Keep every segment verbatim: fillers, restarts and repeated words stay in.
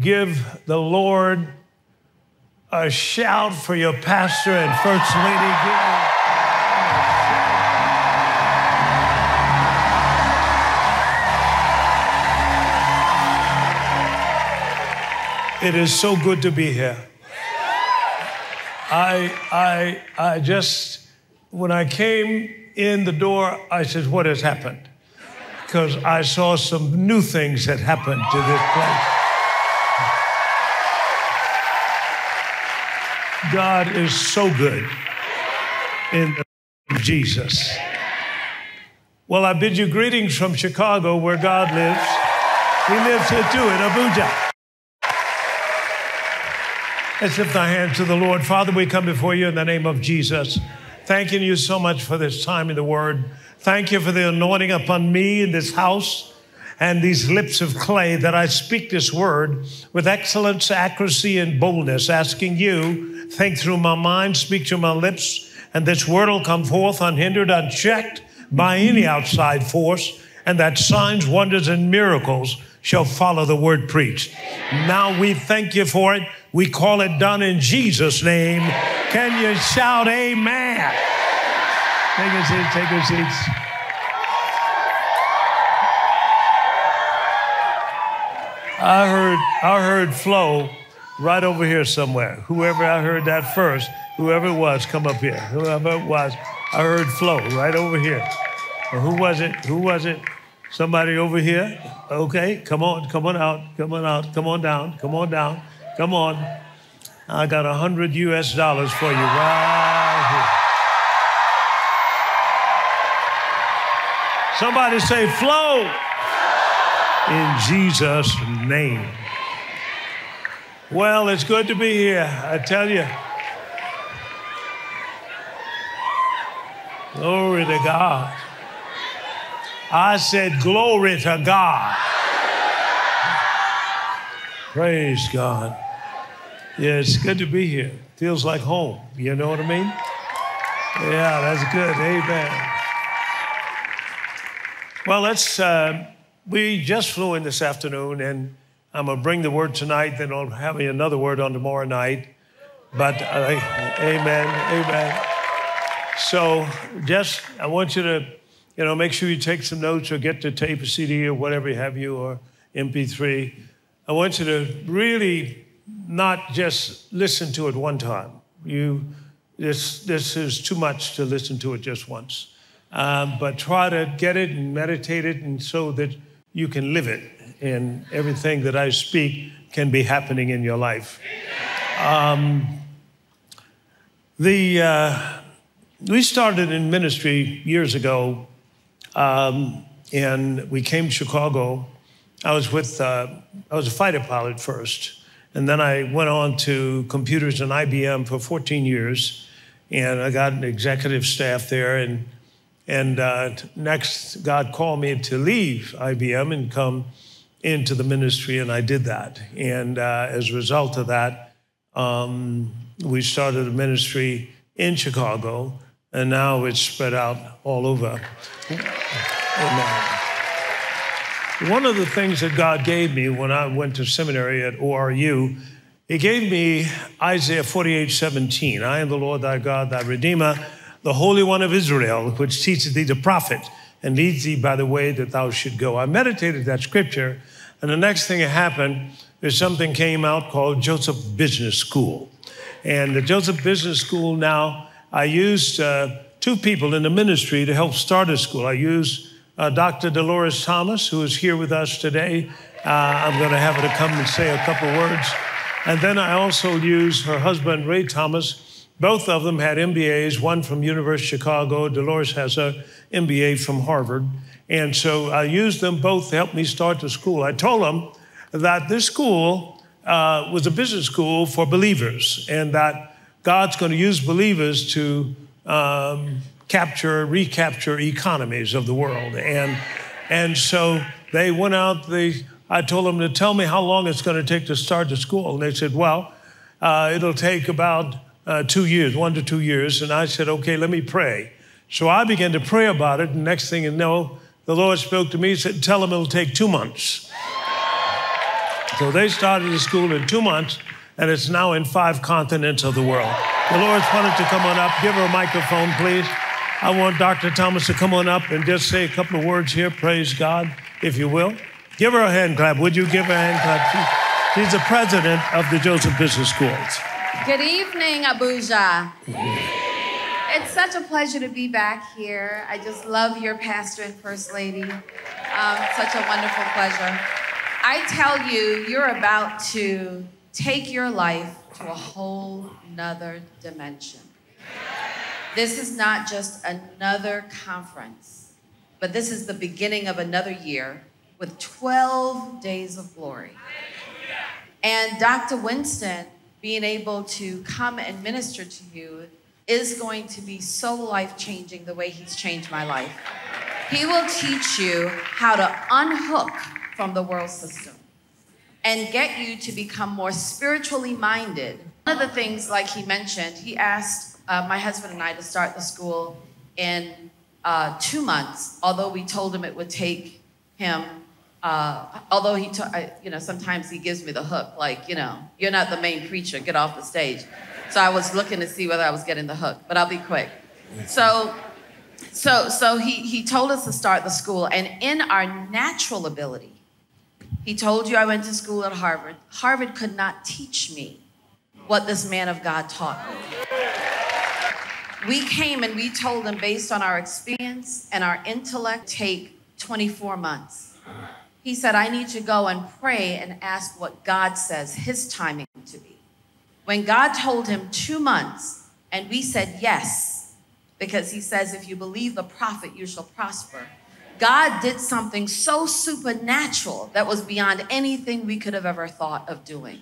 Give the Lord a shout for your pastor and First Lady. Give her a shout. It is so good to be here. I, I, I just, when I came in the door, I said, what has happened? Because I saw some new things that happened to this place. God is so good in the name of Jesus. Well, I bid you greetings from Chicago, where God lives. He lives here too, in Abuja. Let's lift our hands to the Lord. Father, we come before you in the name of Jesus, thanking you so much for this time in the Word. Thank you for the anointing upon me in this house and these lips of clay, that I speak this word with excellence, accuracy, and boldness, asking you, think through my mind, speak through my lips, and this word will come forth unhindered, unchecked by any outside force, and that signs, wonders, and miracles shall follow the word preached. Now we thank you for it. We call it done in Jesus' name. Can you shout amen? Take your seats, take your seats. I heard, I heard Flo right over here somewhere. Whoever I heard that first, whoever it was, come up here. Whoever it was, I heard Flo right over here. Or who was it? Who was it? Somebody over here? Okay, come on, come on out, come on out, come on down, come on down, come on. I got a hundred U S dollars for you right here. Somebody say, Flo! In Jesus' name. Well, it's good to be here, I tell you. Glory to God. I said, glory to God. Praise God. Yeah, it's good to be here. Feels like home, you know what I mean? Yeah, that's good, amen. Well, let's... Uh, We just flew in this afternoon, and I'm going to bring the word tonight, then I'll have another word on tomorrow night. But, uh, amen, amen. So just, I want you to, you know, make sure you take some notes or get the tape, a C D, or whatever you have you, or M P three. I want you to really not just listen to it one time. You, this, this is too much to listen to it just once. Um, but try to get it and meditate it, and so that you can live it, and everything that I speak can be happening in your life. Um, the, uh, we started in ministry years ago, um, and we came to Chicago. I was with, uh, I was a fighter pilot first, and then I went on to computers and I B M for fourteen years, and I got an executive staff there, and and uh, next, God called me to leave I B M and come into the ministry, and I did that. And uh, as a result of that, um, we started a ministry in Chicago, and now it's spread out all over. Amen. One of the things that God gave me when I went to seminary at O R U, he gave me Isaiah forty-eight seventeen. I am the Lord thy God, thy Redeemer, the Holy One of Israel, which teacheth thee to profit and leads thee by the way that thou should go. I meditated that scripture, and the next thing that happened is something came out called Joseph Business School. And the Joseph Business School now, I used uh, two people in the ministry to help start a school. I used uh, Doctor Dolores Thomas, who is here with us today. Uh, I'm gonna have her to come and say a couple words. And then I also used her husband, Ray Thomas. Both of them had M B As, one from University of Chicago. Dolores has an M B A from Harvard. And so I used them both to help me start the school. I told them that this school uh, was a business school for believers, and that God's going to use believers to um, capture, recapture economies of the world. And, and so they went out. They, I told them to tell me how long it's going to take to start the school. And they said, well, uh, it'll take about... Uh, two years, one to two years. And I said, okay, let me pray. So I began to pray about it. And next thing you know, the Lord spoke to me and said, tell him it'll take two months. So they started the school in two months, and it's now in five continents of the world. Dolores, why don't you come on up? Give her a microphone, please. I want Doctor Thomas to come on up and just say a couple of words here. Praise God, if you will. Give her a hand clap. Would you give her a hand clap? She, she's the president of the Joseph Business Schools. Good evening, Abuja. It's such a pleasure to be back here. I just love your pastor and first lady. Um, such a wonderful pleasure. I tell you, you're about to take your life to a whole nother dimension. This is not just another conference, but this is the beginning of another year with twelve days of glory. And Doctor Winston being able to come and minister to you is going to be so life-changing the way he's changed my life. He will teach you how to unhook from the world system and get you to become more spiritually minded. One of the things, like he mentioned, he asked Uh, my husband and I to start the school in uh, two months, although we told him it would take him, uh, although he, I, you know, sometimes he gives me the hook, like, you know, you're not the main preacher, get off the stage. So I was looking to see whether I was getting the hook, but I'll be quick. So, so, so he, he told us to start the school, and in our natural ability, he told you I went to school at Harvard. Harvard could not teach me what this man of God taught me. We came and we told them, based on our experience and our intellect, take twenty-four months. He said, I need to go and pray and ask what God says his timing to be. When God told him two months, and we said yes, because he says, if you believe the prophet, you shall prosper. God did something so supernatural that was beyond anything we could have ever thought of doing.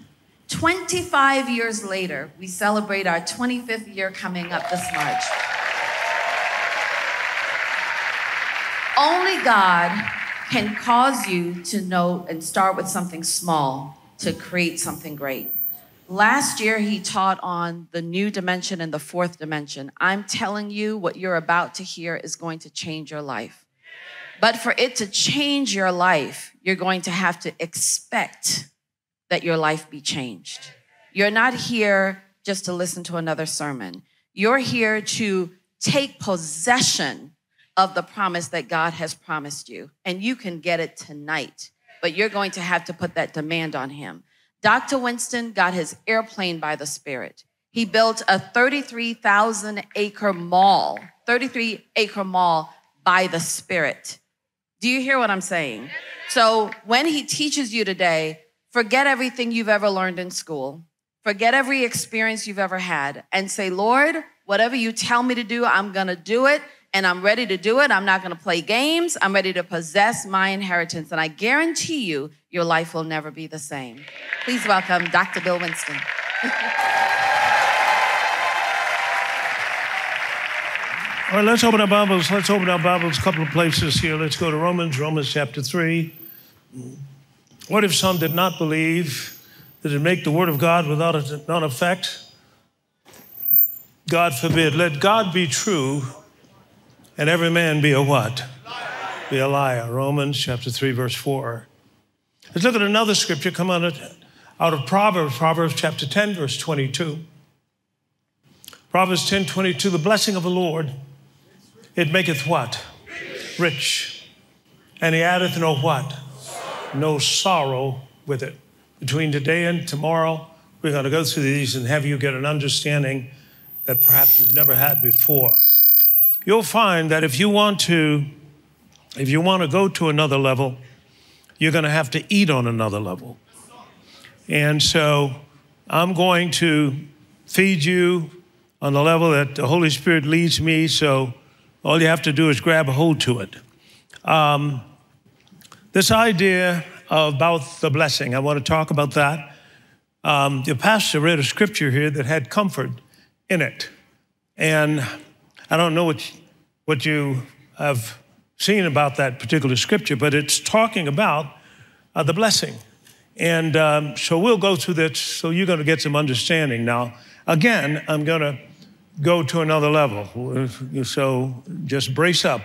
twenty-five years later, we celebrate our twenty-fifth year coming up this March. Only God can cause you to know and start with something small to create something great. Last year, he taught on the new dimension and the fourth dimension. I'm telling you, what you're about to hear is going to change your life. But for it to change your life, you're going to have to expect that your life be changed. You're not here just to listen to another sermon. You're here to take possession of the promise that God has promised you. And you can get it tonight, but you're going to have to put that demand on him. Doctor Winston got his airplane by the Spirit. He built a thirty-three thousand acre mall, thirty-three acre mall by the Spirit. Do you hear what I'm saying? So when he teaches you today, forget everything you've ever learned in school. Forget every experience you've ever had and say, Lord, whatever you tell me to do, I'm gonna do it, and I'm ready to do it. I'm not gonna play games. I'm ready to possess my inheritance. And I guarantee you, your life will never be the same. Please welcome Doctor Bill Winston. All right, let's open our Bibles. Let's open our Bibles a couple of places here. Let's go to Romans, Romans chapter three. What if some did not believe? Did it make the word of God without a non-effect? God forbid. Let God be true, and every man be a what? Liar. Be a liar. Romans chapter three, verse four. Let's look at another scripture. Come on, out of Proverbs, Proverbs chapter ten, verse twenty-two. Proverbs ten, twenty-two. The blessing of the Lord, it maketh what? Rich. Rich. And he addeth no what? No sorrow with it. Between today and tomorrow, we're going to go through these and have you get an understanding that perhaps you've never had before. You'll find that if you want to, if you want to go to another level, you're going to have to eat on another level. And so I'm going to feed you on the level that the Holy Spirit leads me, so all you have to do is grab a hold to it. Um, This idea about the blessing, I want to talk about that. Um, the pastor read a scripture here that had comfort in it. And I don't know what, what you have seen about that particular scripture, but it's talking about uh, the blessing. And um, so we'll go through this, so you're going to get some understanding now. Again, I'm going to go to another level. So just brace up.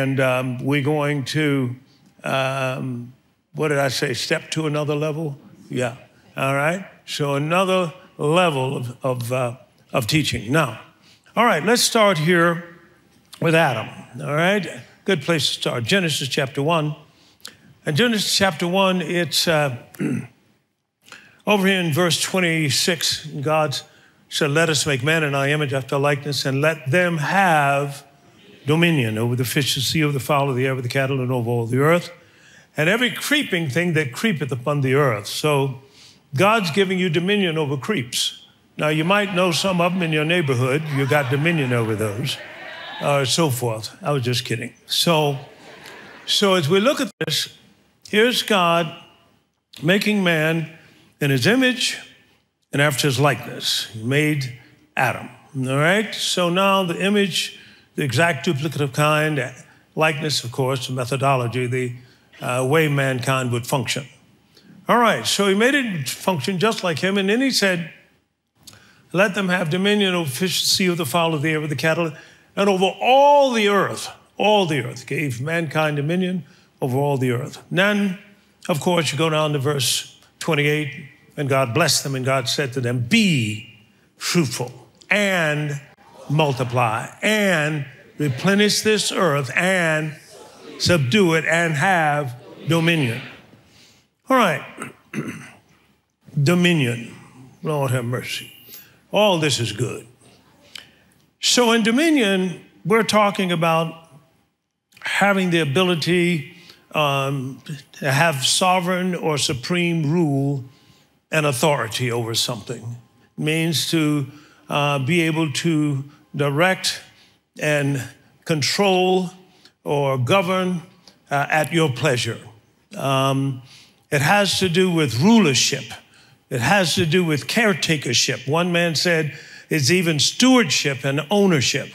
And um, we're going to Um, what did I say, step to another level? Yeah, all right? So another level of, of, uh, of teaching. Now, all right, let's start here with Adam, all right? Good place to start, Genesis chapter one. In Genesis chapter one, it's uh, over here in verse twenty-six, God said, let us make man in our image after likeness, and let them have dominion over the fish of the sea, over the fowl of the air, over the cattle, and over all the earth, and every creeping thing that creepeth upon the earth. So God's giving you dominion over creeps. Now, you might know some of them in your neighborhood. You got dominion over those, uh, so forth. I was just kidding. So, so as we look at this, here's God making man in his image and after his likeness. He made Adam, all right? So now the image, the exact duplicate of kind, likeness, of course, the methodology, the uh, way mankind would function. All right, so he made it function just like him, and then he said, let them have dominion over fish, the sea, over the fowl of the air, over the cattle, and over all the earth, all the earth. Gave mankind dominion over all the earth. Then, of course, you go down to verse twenty-eight, and God blessed them, and God said to them, be fruitful and multiply and replenish this earth and subdue it and have dominion. All right, dominion, Lord have mercy. All this is good. So in dominion, we're talking about having the ability um, to have sovereign or supreme rule and authority over something. It means to uh, be able to direct and control or govern uh, at your pleasure. Um, it has to do with rulership. It has to do with caretakership. One man said, it's even stewardship and ownership,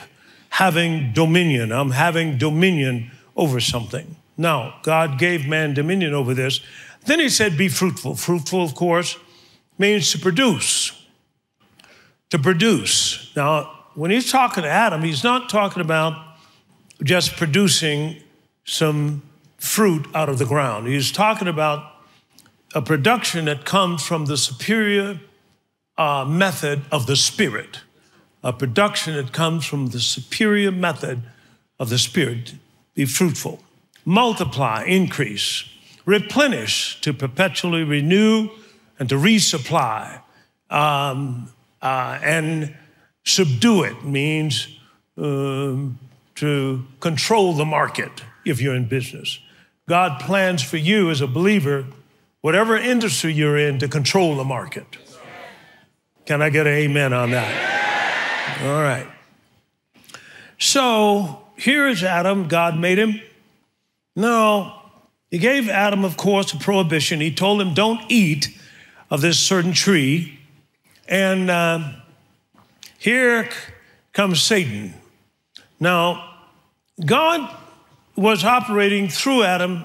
having dominion. I'm having dominion over something. Now, God gave man dominion over this. Then he said, be fruitful. Fruitful, of course, means to produce, to produce. Now, when he's talking to Adam, he's not talking about just producing some fruit out of the ground. He's talking about a production that comes from the superior uh, method of the Spirit. A production that comes from the superior method of the Spirit. Be fruitful. Multiply, increase. Replenish, to perpetually renew and to resupply. Um, uh, and subdue it means um, to control the market if you're in business. God plans for you as a believer, whatever industry you're in, to control the market. Can I get an amen on that? All right. So here is Adam. God made him. No, he gave Adam, of course, a prohibition. He told him, don't eat of this certain tree. And uh, here comes Satan. Now, God was operating through Adam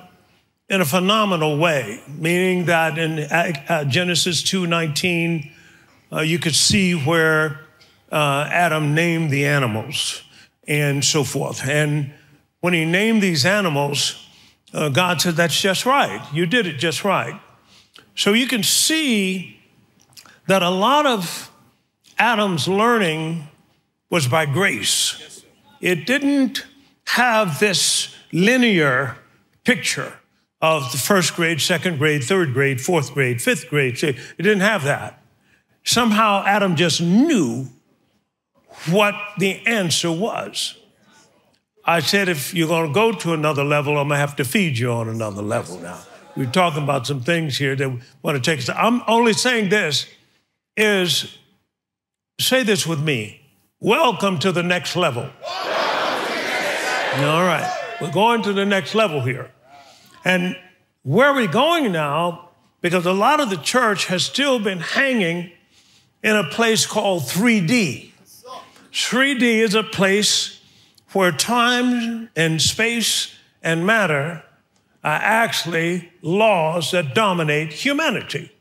in a phenomenal way, meaning that in Genesis two nineteen, uh, you could see where uh, Adam named the animals and so forth. And when he named these animals, uh, God said, that's just right. You did it just right. So you can see that a lot of Adam's learning was by grace. It didn't have this linear picture of the first grade, second grade, third grade, fourth grade, fifth grade. It didn't have that. Somehow Adam just knew what the answer was. I said, if you're going to go to another level, I'm going to have to feed you on another level now. We're talking about some things here that want to take us. I'm only saying this is, say this with me, welcome to the next level. All right, we're going to the next level here. And where are we going now? Because a lot of the church has still been hanging in a place called three D. three D is a place where time and space and matter are actually laws that dominate humanity.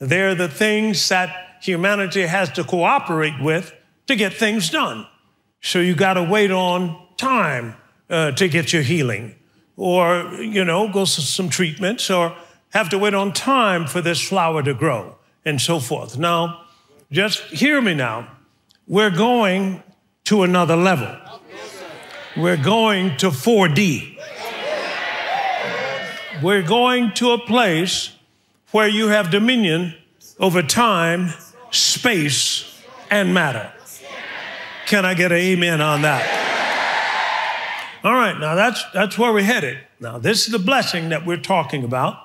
They're the things that humanity has to cooperate with to get things done. So you got to wait on time uh, to get your healing, or, you know, go to some treatments, or have to wait on time for this flower to grow, and so forth. Now, just hear me now. We're going to another level. We're going to four D. We're going to a place where you have dominion over time, space, and matter. Can I get an amen on that? All right, now that's, that's where we're headed. Now, this is the blessing that we're talking about.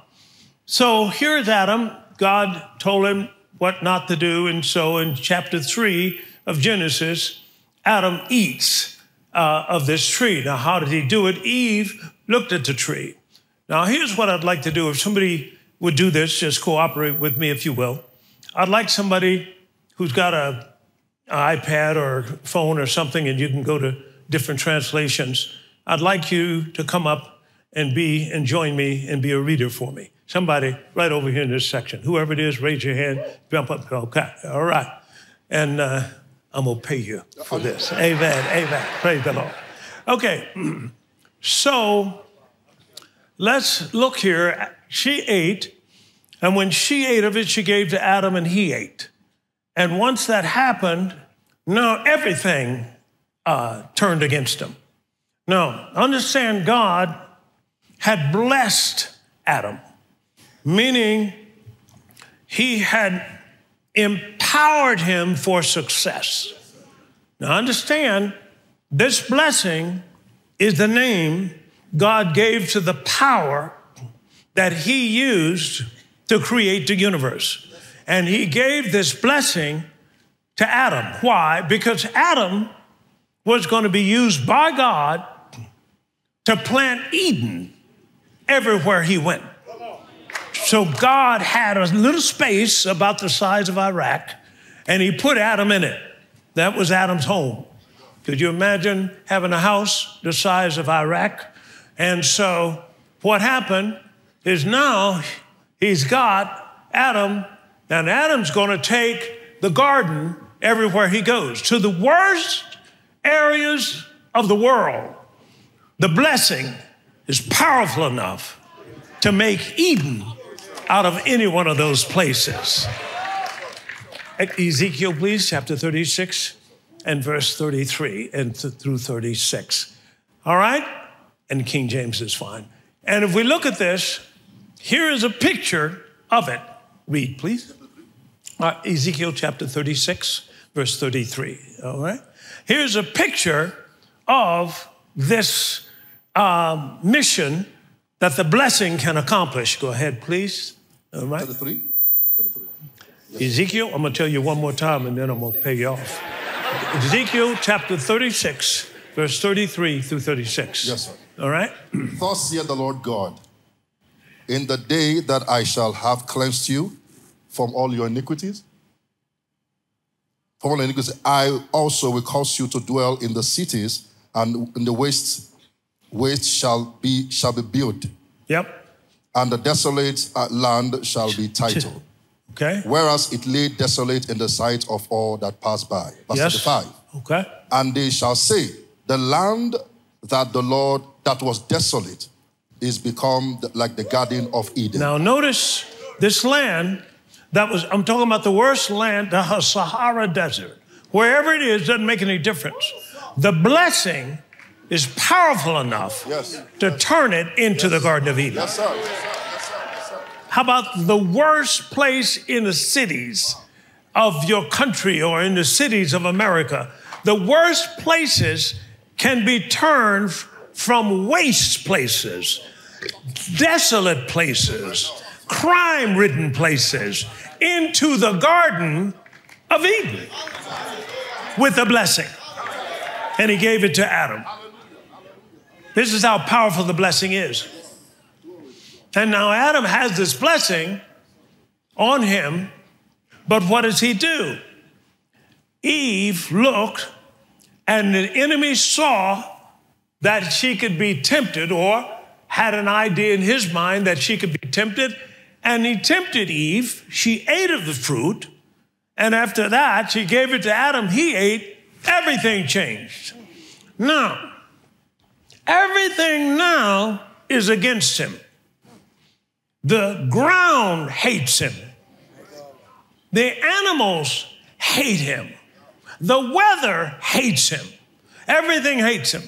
So here's Adam. God told him what not to do, and so in chapter three of Genesis, Adam eats Uh, of this tree. Now, how did he do it? Eve looked at the tree. Now, here's what I'd like to do. If somebody would do this, just cooperate with me, if you will. I'd like somebody who's got a, an iPad or a phone or something, and you can go to different translations. I'd like you to come up and be and join me and be a reader for me. Somebody right over here in this section. Whoever it is, raise your hand, jump up. Okay, all right. And uh, I'm going to pay you for this. Amen, amen. Praise the Lord. Okay, so let's look here. She ate, and when she ate of it, she gave to Adam, and he ate. And once that happened, now everything uh, turned against him. Now, understand, God had blessed Adam, meaning he had empowered him for success. Now understand, this blessing is the name God gave to the power that he used to create the universe. And he gave this blessing to Adam. Why? Because Adam was going to be used by God to plant Eden everywhere he went. So God had a little space about the size of Iraq, and he put Adam in it. That was Adam's home. Could you imagine having a house the size of Iraq? And so what happened is now he's got Adam, and Adam's going to take the garden everywhere he goes, to the worst areas of the world. The blessing is powerful enough to make Eden out of any one of those places. Ezekiel, please, chapter thirty-six and verse thirty-three and th through thirty-six. All right? And King James is fine. And if we look at this, here is a picture of it. Read, please. Uh, Ezekiel chapter thirty-six, verse thirty-three. All right? Here's a picture of this uh, mission that the blessing can accomplish. Go ahead, please. All right. thirty-three. thirty-three. Yes. Ezekiel, I'm going to tell you one more time, and then I'm going to pay you off. Ezekiel chapter thirty-six, verse thirty-three through thirty-six. Yes, sir. All right? Thus saith the Lord God, in the day that I shall have cleansed you from all your iniquities, from all iniquities, I also will cause you to dwell in the cities and in the wastes, which shall be, shall be built. Yep. And the desolate land shall be titled. Okay. Whereas it lay desolate in the sight of all that pass by. Verse yes. thirty-five. Okay. And they shall say, the land that the Lord, that was desolate, is become like the Garden of Eden. Now notice this land that was, I'm talking about the worst land, the Sahara Desert. Wherever it is, doesn't make any difference. The blessing is powerful enough yes. to yes. turn it into yes. the Garden of Eden. Yes, sir. Yes, sir. Yes, sir. Yes, sir. How about the worst place in the cities of your country or in the cities of America? The worst places can be turned from waste places, desolate places, crime-ridden places, into the Garden of Eden with a blessing. And he gave it to Adam. This is how powerful the blessing is. And now Adam has this blessing on him, but what does he do? Eve looked, and the enemy saw that she could be tempted, or had an idea in his mind that she could be tempted, and he tempted Eve. She ate of the fruit, and after that, she gave it to Adam. He ate. Everything changed. Now, everything now is against him. The ground hates him. The animals hate him. The weather hates him. Everything hates him.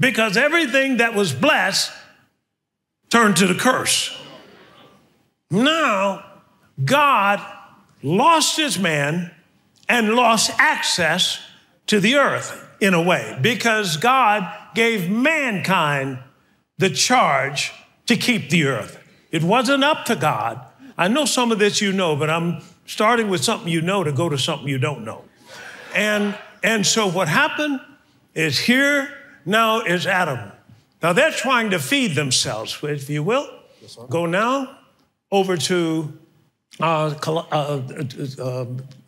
Because everything that was blessed turned to the curse. Now, God lost his man and lost access to the earth in a way, because God gave mankind the charge to keep the earth. It wasn't up to God. I know some of this you know, but I'm starting with something you know to go to something you don't know. And, and so what happened is here now is Adam. Now they're trying to feed themselves, if you will. Yes, sir. Go now over to uh, uh, uh,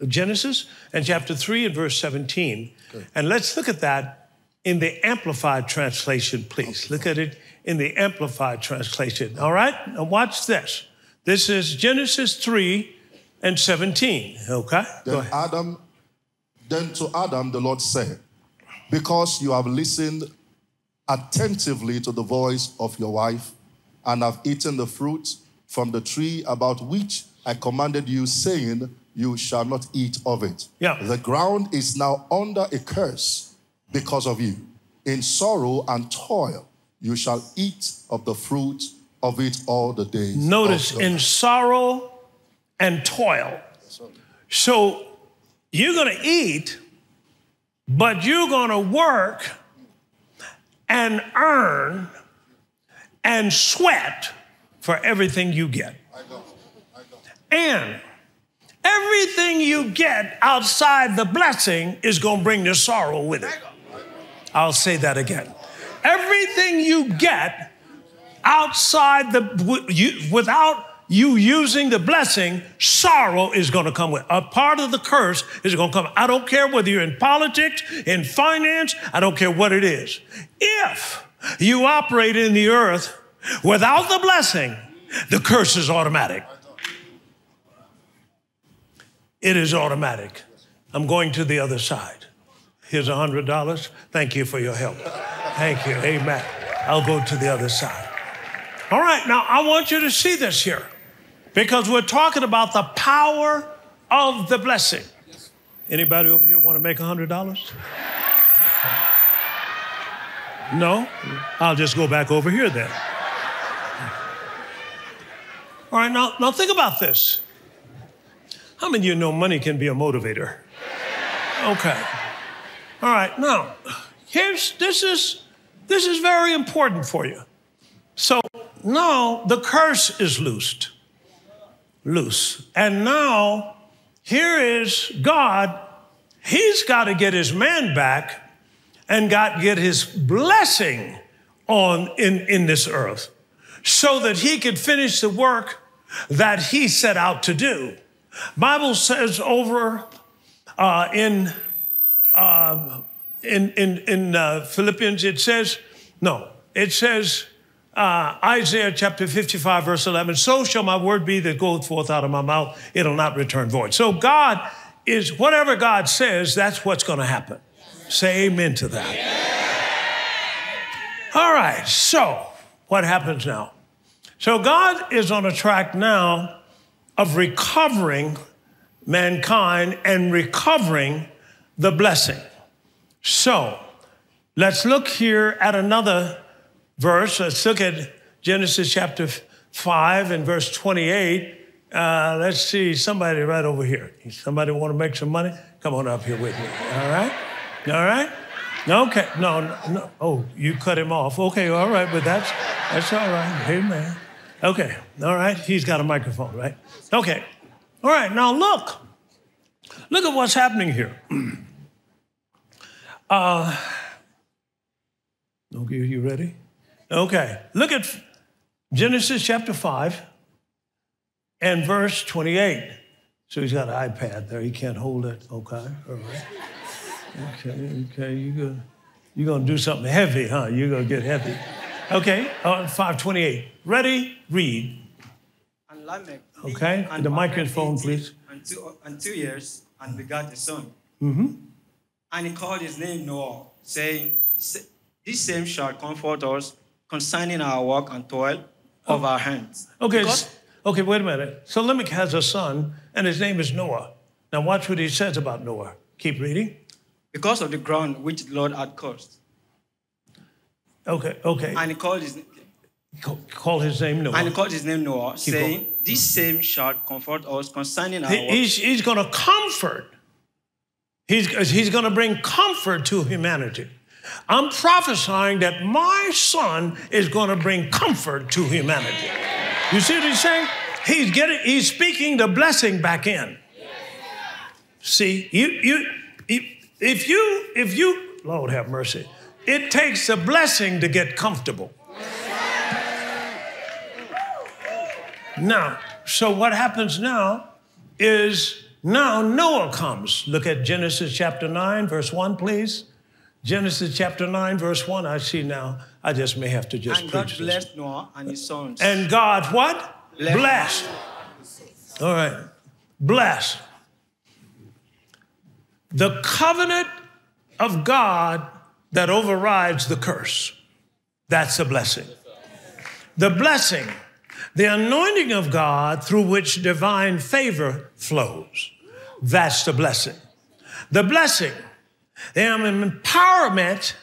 Genesis and chapter three and verse seventeen. Okay. And let's look at that in the Amplified Translation, please. Okay. Look at it in the Amplified Translation. All right, now watch this. This is Genesis three and seventeen, okay? Then Go ahead. Adam, then to Adam the Lord said, because you have listened attentively to the voice of your wife and have eaten the fruit from the tree about which I commanded you, saying, you shall not eat of it. Yeah. The ground is now under a curse because of you. In sorrow and toil, you shall eat of the fruit of it all the days. Notice, in sorrow and toil. So you're going to eat, but you're going to work and earn and sweat for everything you get. I know. I know. And everything you get outside the blessing is going to bring the sorrow with it. I'll say that again. Everything you get outside the, you, without you using the blessing, sorrow is going to come with. A part of the curse is going to come. I don't care whether you're in politics, in finance, I don't care what it is. If you operate in the earth without the blessing, the curse is automatic. It is automatic. I'm going to the other side. Here's one hundred dollars. Thank you for your help. Thank you. Amen. I'll go to the other side. All right, now I want you to see this here, because we're talking about the power of the blessing. Anybody over here want to make one hundred dollars? No? I'll just go back over here then. All right, now, now think about this. How many of you know money can be a motivator? Okay. All right, now, here's, this is, this is very important for you. So now the curse is loosed. Loose. And now, here is God. He's got to get his man back and got to get his blessing on in, in this earth so that he could finish the work that he set out to do. Bible says over uh, in, uh, in, in, in uh, Philippians, it says, no, it says, Uh, Isaiah chapter fifty-five, verse eleven, so shall my word be that goeth forth out of my mouth, it'll not return void. So God is, whatever God says, that's what's going to happen. Say amen to that. Yeah. All right, so what happens now? So God is on a track now of recovering mankind and recovering the blessing. So let's look here at another verse. Let's look at Genesis chapter five and verse twenty-eight. Uh, let's see, somebody right over here. Somebody want to make some money? Come on up here with me. All right? All right? Okay. No, no, no. Oh, you cut him off. Okay, all right, but that's, that's all right. Amen. Okay, all right. He's got a microphone, right? Okay. All right, now look. Look at what's happening here. Uh, okay, are you ready? Okay, look at Genesis chapter five and verse twenty-eight. So he's got an iPad there. He can't hold it. Okay, all right. Okay, okay, you're gonna, you're gonna do something heavy, huh? You're gonna get heavy. Okay, uh, five twenty-eight. Ready, read. And Lamech. Okay, and the microphone, please. And two, and two years, and begot a son. Mm-hmm. And he called his name Noah, saying, this same shall comfort us concerning our work and toil, of our hands. Okay, okay, wait a minute. So Lamech has a son, and his name is Noah. Now watch what he says about Noah. Keep reading. Because of the ground which the Lord had cursed. Okay, okay. And he called his, call his name Noah. And he called his name Noah, Keep saying, going. This same shall comfort us concerning our work. He's, he's going to comfort. He's, he's going to bring comfort to humanity. I'm prophesying that my son is going to bring comfort to humanity. You see what he's saying? He's getting, he's speaking the blessing back in. See, you, you, if you, if you, Lord have mercy, it takes a blessing to get comfortable. Now, so what happens now is, now Noah comes. Look at Genesis chapter nine, verse one, please. Genesis chapter nine, verse one. I see now. I just may have to just and preach God blessed this. Noah and his sons. And God what? Blessed. Blessed. blessed. All right. Blessed. The covenant of God that overrides the curse. That's a blessing. The blessing. The anointing of God through which divine favor flows. That's the blessing. The blessing. The empowerment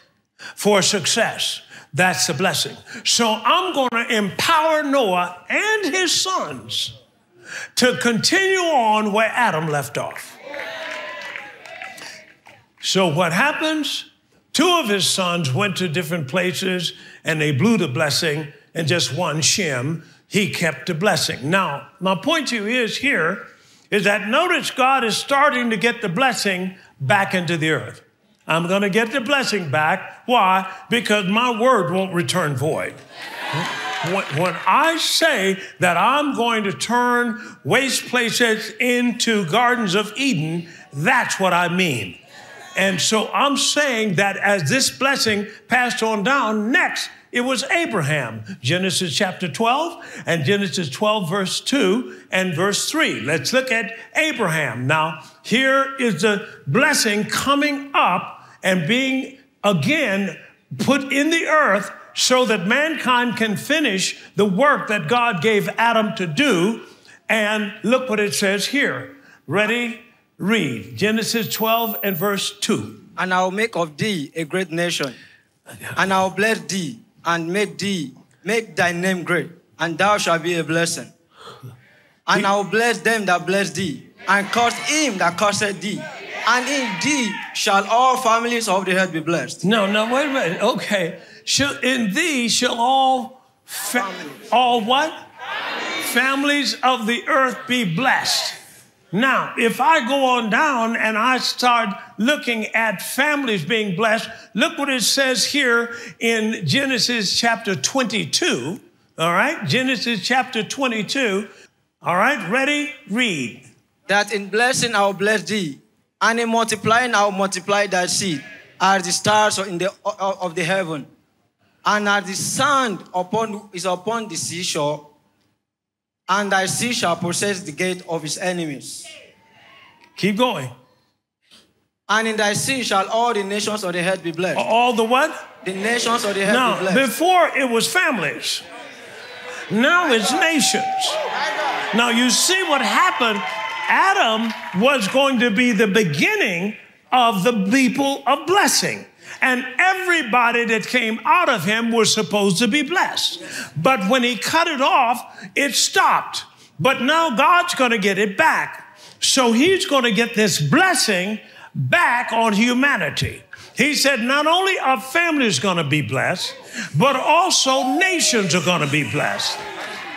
for success. That's the blessing. So I'm going to empower Noah and his sons to continue on where Adam left off. So what happens? Two of his sons went to different places and they blew the blessing, and just one, Shem, he kept the blessing. Now, my point to you is here is that notice God is starting to get the blessing back into the earth. I'm going to get the blessing back. Why? Because my word won't return void. When, when I say that I'm going to turn waste places into gardens of Eden, that's what I mean. And so I'm saying that as this blessing passed on down, next, it was Abraham, Genesis chapter twelve and Genesis twelve, verse two and verse three. Let's look at Abraham. Now, here is the blessing coming up and being again put in the earth so that mankind can finish the work that God gave Adam to do. And look what it says here. Ready? Read. Genesis twelve and verse two. And I'll make of thee a great nation, and I'll bless thee, and make thee, make thy name great, and thou shalt be a blessing. And he, I will bless them that bless thee, and curse him that curseth thee. And in thee shall all families of the earth be blessed. No, no, wait a minute. Okay. Shall, in thee shall all, fa families. all what? Families. Families of the earth be blessed. Now, if I go on down and I start looking at families being blessed, look what it says here in Genesis chapter twenty-two, all right? Genesis chapter twenty-two, all right? Ready? Read. That in blessing I will bless thee, and in multiplying I will multiply thy seed, as the stars in the, of the heaven, and as the sand upon, is upon the seashore, and thy seed shall possess the gate of his enemies. Keep going. And in thy seed shall all the nations of the earth be blessed. All the what? The nations of the earth now, be blessed. Now, before it was families. Now it's nations. Now you see what happened. Adam was going to be the beginning of the people of blessing. And everybody that came out of him was supposed to be blessed. But when he cut it off, it stopped. But now God's going to get it back. So he's going to get this blessing back on humanity. He said, not only are families going to be blessed, but also nations are going to be blessed.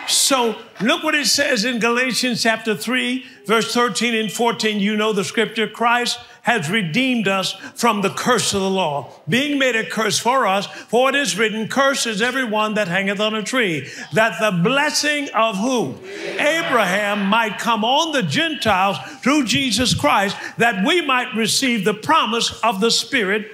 So look what it says in Galatians chapter three, verse thirteen and fourteen. You know the scripture, Christ has redeemed us from the curse of the law, being made a curse for us, for it is written, cursed is everyone that hangeth on a tree, that the blessing of who? Abraham might come on the Gentiles through Jesus Christ, that we might receive the promise of the Spirit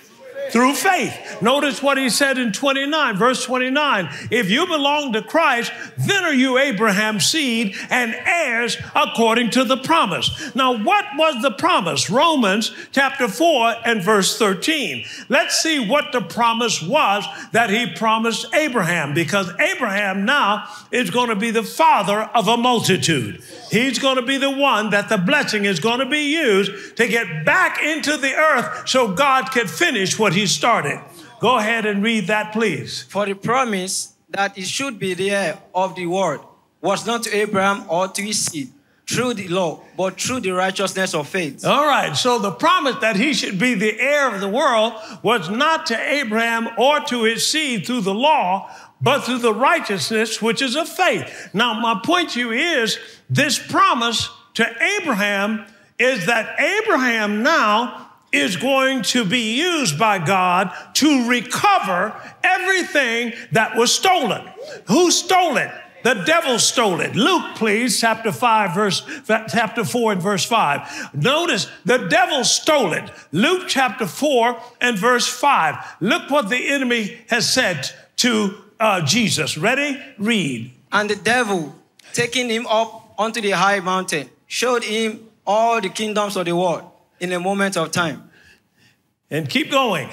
Through faith. Notice what he said in twenty-nine, verse twenty-nine. If you belong to Christ, then are you Abraham's seed and heirs according to the promise. Now, what was the promise? Romans chapter four and verse thirteen. Let's see what the promise was that he promised Abraham, because Abraham now is going to be the father of a multitude. He's going to be the one that the blessing is going to be used to get back into the earth so God could finish what he started. Go ahead and read that, please. For the promise that it should be the heir of the world was not to Abraham or to his seed through the law, but through the righteousness of faith. All right. So the promise that he should be the heir of the world was not to Abraham or to his seed through the law, but through the righteousness, which is of faith. Now, my point to you is this promise to Abraham is that Abraham now is going to be used by God to recover everything that was stolen. Who stole it? The devil stole it. Luke, please, chapter five, verse, chapter four and verse five. Notice the devil stole it. Luke chapter four and verse five. Look what the enemy has said to Uh, Jesus. Ready? Read. And the devil, taking him up onto the high mountain, showed him all the kingdoms of the world in a moment of time. And keep going.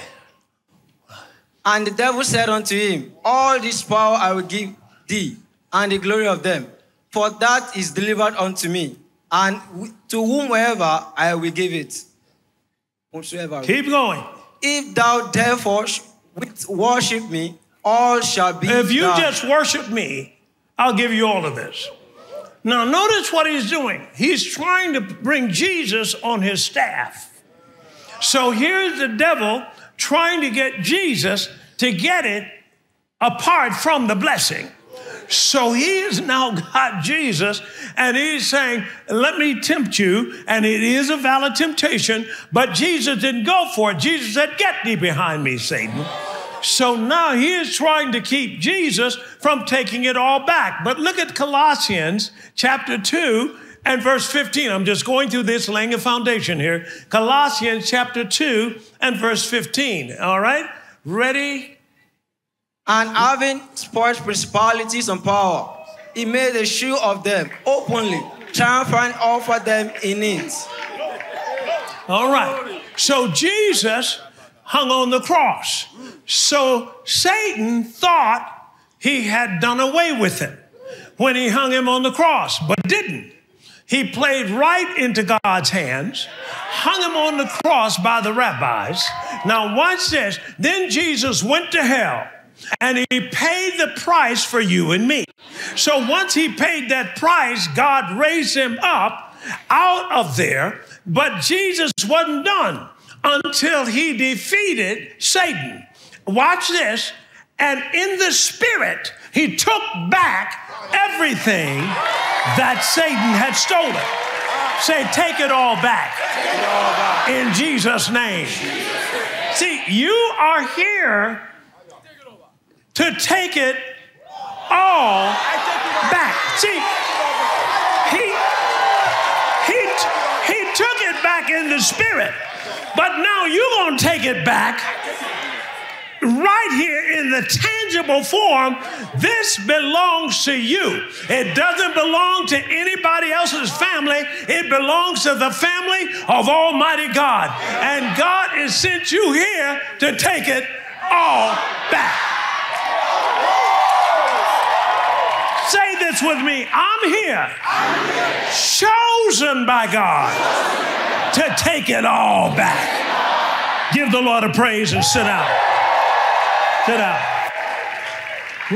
And the devil said unto him, all this power I will give thee, and the glory of them, for that is delivered unto me, and to whomsoever I will give it. Whomsoever. Keep going. If thou therefore worship me, all shall be. If you God. just worship me, I'll give you all of this. Now, notice what he's doing. He's trying to bring Jesus on his staff. So here's the devil trying to get Jesus to get it apart from the blessing. So he has now got Jesus, and he's saying, let me tempt you. And it is a valid temptation, but Jesus didn't go for it. Jesus said, get thee behind me, Satan. So now he is trying to keep Jesus from taking it all back. But look at Colossians chapter two and verse fifteen. I'm just going through this, laying a foundation here. Colossians chapter two and verse fifteen. All right? Ready? And having spoiled principalities and power, he made a shoe of them openly, triumphant over them in it. All right. So Jesus hung on the cross. So Satan thought he had done away with it when he hung him on the cross, but didn't. He played right into God's hands, hung him on the cross by the rabbis. Now watch this. Then Jesus went to hell, and he paid the price for you and me. So once he paid that price, God raised him up out of there, but Jesus wasn't done until he defeated Satan. Watch this. And in the spirit, he took back everything that Satan had stolen. Say, take it all back. Take it all back. In Jesus' name. Jesus. See, you are here to take it all back. See, he, he, he took it back in the spirit. But now you're going to take it back right here in the tangible form. This belongs to you. It doesn't belong to anybody else's family. It belongs to the family of Almighty God. And God has sent you here to take it all back. Say this with me. I'm here, I'm here. Chosen by God, to take it all back. Give the Lord a praise and sit down. Sit down.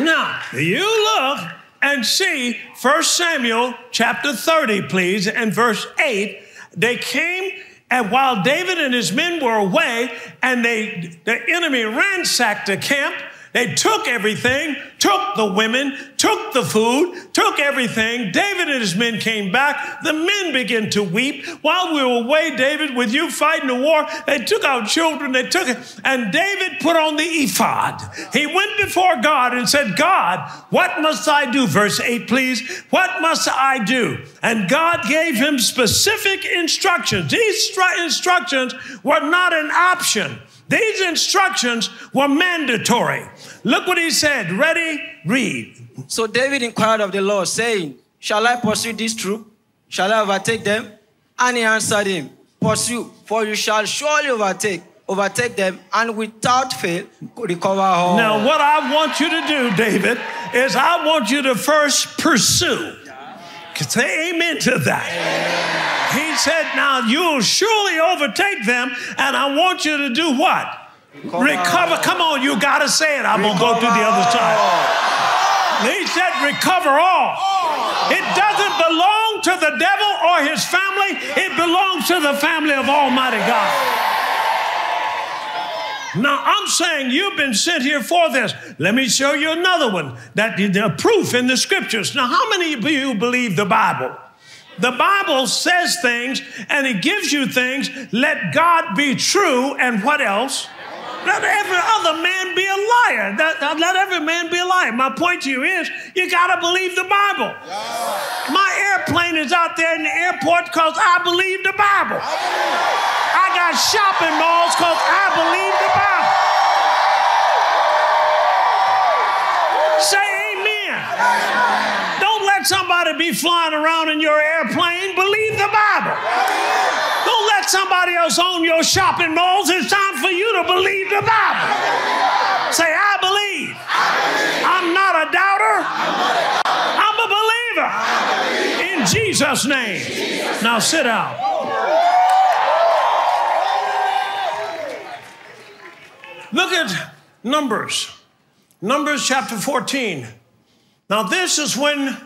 Now, you look and see First Samuel chapter thirty, please, and verse eight. They came, and while David and his men were away, and they, the enemy ransacked the camp, they took everything, took the women, took the food, took everything. David and his men came back. The men began to weep. While we were away, David, with you fighting the war, they took our children, they took it. And David put on the ephod. He went before God and said, God, what must I do? Verse eight, please. What must I do? And God gave him specific instructions. These instructions were not an option. These instructions were mandatory. Look what he said. Ready? Read. So David inquired of the Lord, saying, shall I pursue this troop? Shall I overtake them? And he answered him, pursue, for you shall surely overtake. Overtake them, and without fail, recover all. Now, what I want you to do, David, is I want you to first pursue. Say amen to that. He said, now you'll surely overtake them, and I want you to do what? Recover. Recover. Come on, you got to say it. I'm going to go through the other side. He said, recover all. It doesn't belong to the devil or his family. It belongs to the family of Almighty God. Now, I'm saying you've been sent here for this. Let me show you another one. That the proof in the scriptures. Now, how many of you believe the Bible? The Bible says things and it gives you things. Let God be true and what else? Let every other man be a liar. Let, let every man be a liar. My point to you is you got to believe the Bible. Yeah. My airplane is out there in the airport because I believe the Bible. Yeah. I got shopping malls because I believe the Bible. Say amen. Amen. Don't let somebody be flying around in your airplane. Believe the Bible. Amen. Don't let somebody else own your shopping malls. It's time for you to believe the Bible. Amen. Say, I believe. I believe. I'm not a doubter. I'm, not a doubter. I'm a believer. Believe. In Jesus' name. Jesus. Now sit down. Look at Numbers, Numbers chapter fourteen. Now this is when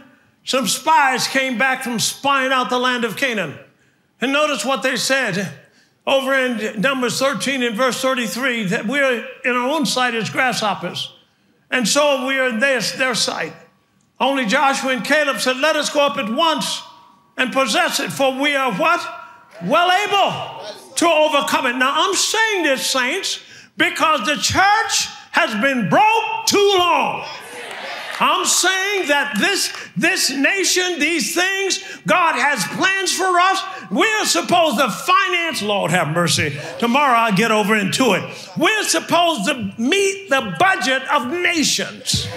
some spies came back from spying out the land of Canaan. And notice what they said over in Numbers thirteen and verse thirty-three, that we're in our own sight as grasshoppers. And so we are in their, their sight. Only Joshua and Caleb said, let us go up at once and possess it, for we are what? Well able to overcome it. Now I'm saying this, saints, because the church has been broke too long. I'm saying that this, this nation, these things, God has plans for us. We're supposed to finance, Lord have mercy, tomorrow I'll get over into it. We're supposed to meet the budget of nations.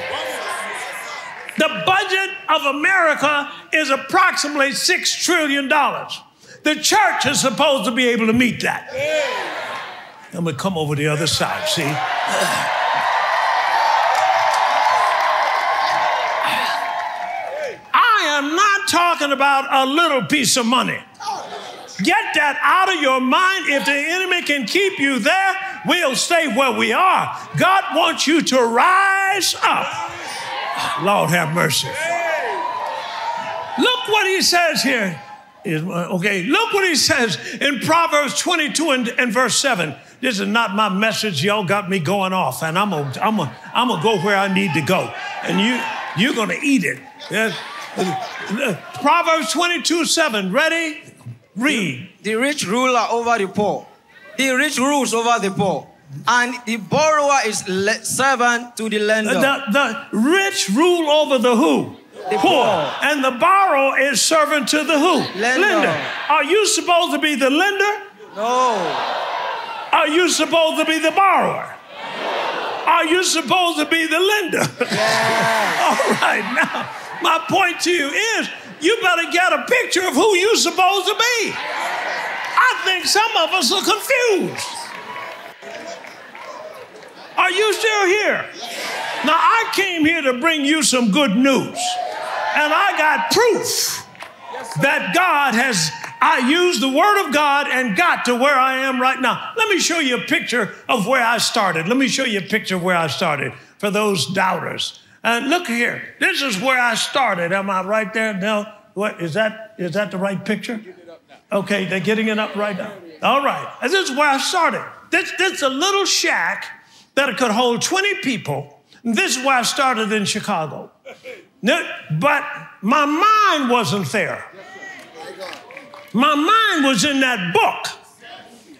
The budget of America is approximately six trillion dollars. The church is supposed to be able to meet that. Yeah. I'm going to come over the other side, see? I am not talking about a little piece of money. Get that out of your mind. If the enemy can keep you there, we'll stay where we are. God wants you to rise up. Lord have mercy. Look what he says here. Okay, look what he says in Proverbs twenty-two and, and verse seven. This is not my message. Y'all got me going off, and I'm gonna, I'm gonna, I'm gonna go where I need to go, and you, you're gonna eat it. Yes. Proverbs twenty-two seven. Ready? Read. The, the rich ruler over the poor. The rich rules over the poor, and the borrower is servant to the lender. The, the rich rule over the who? The poor. poor. And the borrower is servant to the who? Lender. lender. Are you supposed to be the lender? No. Are you supposed to be the borrower? Are you supposed to be the lender? Yeah. All right, now, my point to you is you better get a picture of who you're supposed to be. I think some of us are confused. Are you still here? Now, I came here to bring you some good news, and I got proof that God has, I used the word of God and got to where I am right now. Let me show you a picture of where I started. Let me show you a picture of where I started for those doubters. Uh, look here. This is where I started. Am I right there? No. What is that? Is that the right picture? Okay, they're getting it up right now. All right. This is where I started. This, this is a little shack that it could hold twenty people. This is where I started in Chicago. But my mind wasn't there. My mind was in that book.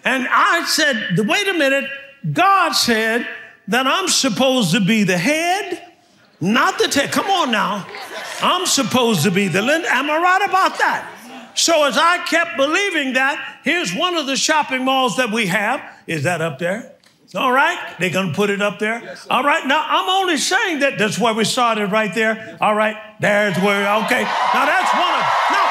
And I said, wait a minute, God said that I'm supposed to be the head, not the tail. Come on now. I'm supposed to be the lender. Am I right about that? So as I kept believing that, here's one of the shopping malls that we have. Is that up there? All right, they're going to put it up there. Yes, all right, now I'm only saying that that's where we started right there. All right, there's where, okay. Now that's one of, now.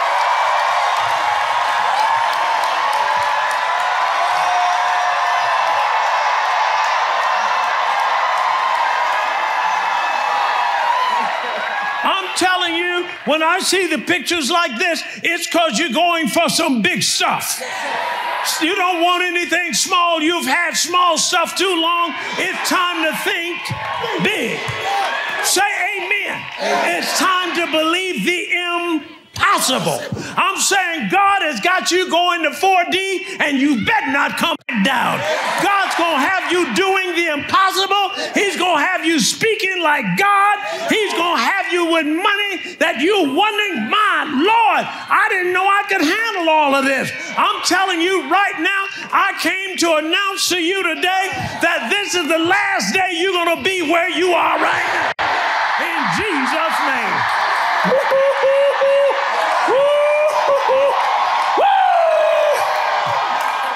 I'm telling you, when I see the pictures like this, it's because you're going for some big stuff. You don't want anything small. You've had small stuff too long. It's time to think big. Say amen. amen. It's time to believe the impossible. I'm saying God has got you going to four D and you better not come down. God's going to have you doing the impossible. He's going to have you speaking like God. He's going to have you with money that you're wondering, my Lord, I didn't know I could handle all of this. I'm telling you right now, I came to announce to you today that this is the last day you're going to be where you are right now. In Jesus' name.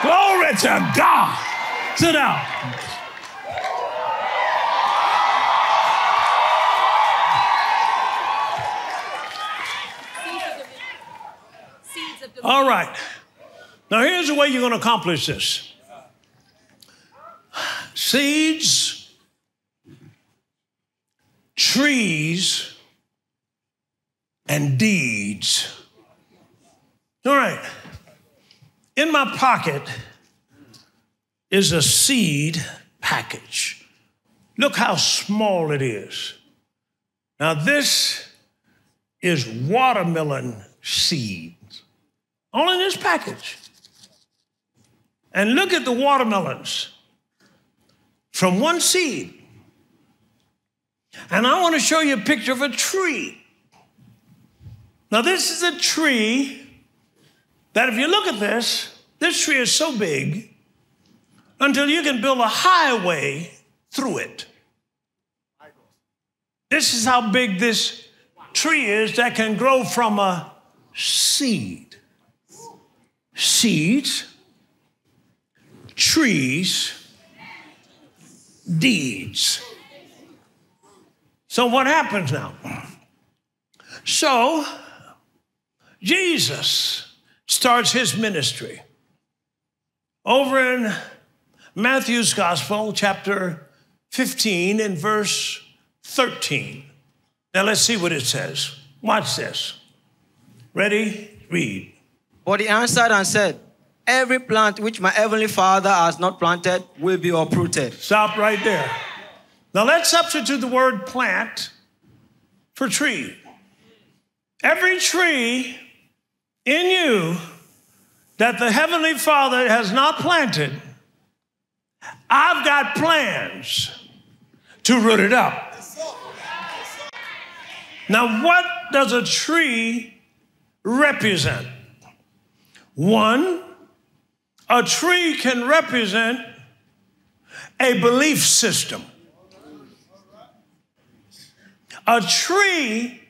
Glory to God. Sit down. All right. Now here's the way you're going to accomplish this. Seeds, trees, and deeds. All right. In my pocket is a seed package. Look how small it is. Now this is watermelon seeds, all in this package. And look at the watermelons from one seed. And I want to show you a picture of a tree. Now this is a tree that if you look at this, this tree is so big until you can build a highway through it. This is how big this tree is that can grow from a seed. Seeds, trees, deeds. So what happens now? So Jesus starts his ministry over in Matthew's Gospel, chapter fifteen and verse thirteen. Now let's see what it says. Watch this. Ready? Read. But he answered and said, every plant which my heavenly Father has not planted will be uprooted. Stop right there. Now let's substitute the word plant for tree. Every tree in you that the heavenly Father has not planted, I've got plans to root it up. Now, what does a tree represent? One, a tree can represent a belief system. A tree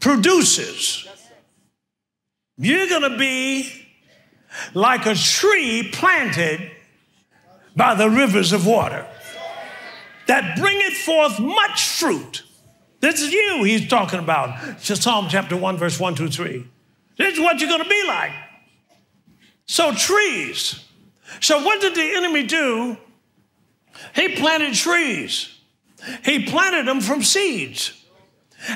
produces. You're going to be like a tree planted by the rivers of water that bringeth forth much fruit. This is you he's talking about. Psalm chapter one, verse one, two, three. This is what you're going to be like. So trees. So what did the enemy do? He planted trees. He planted them from seeds.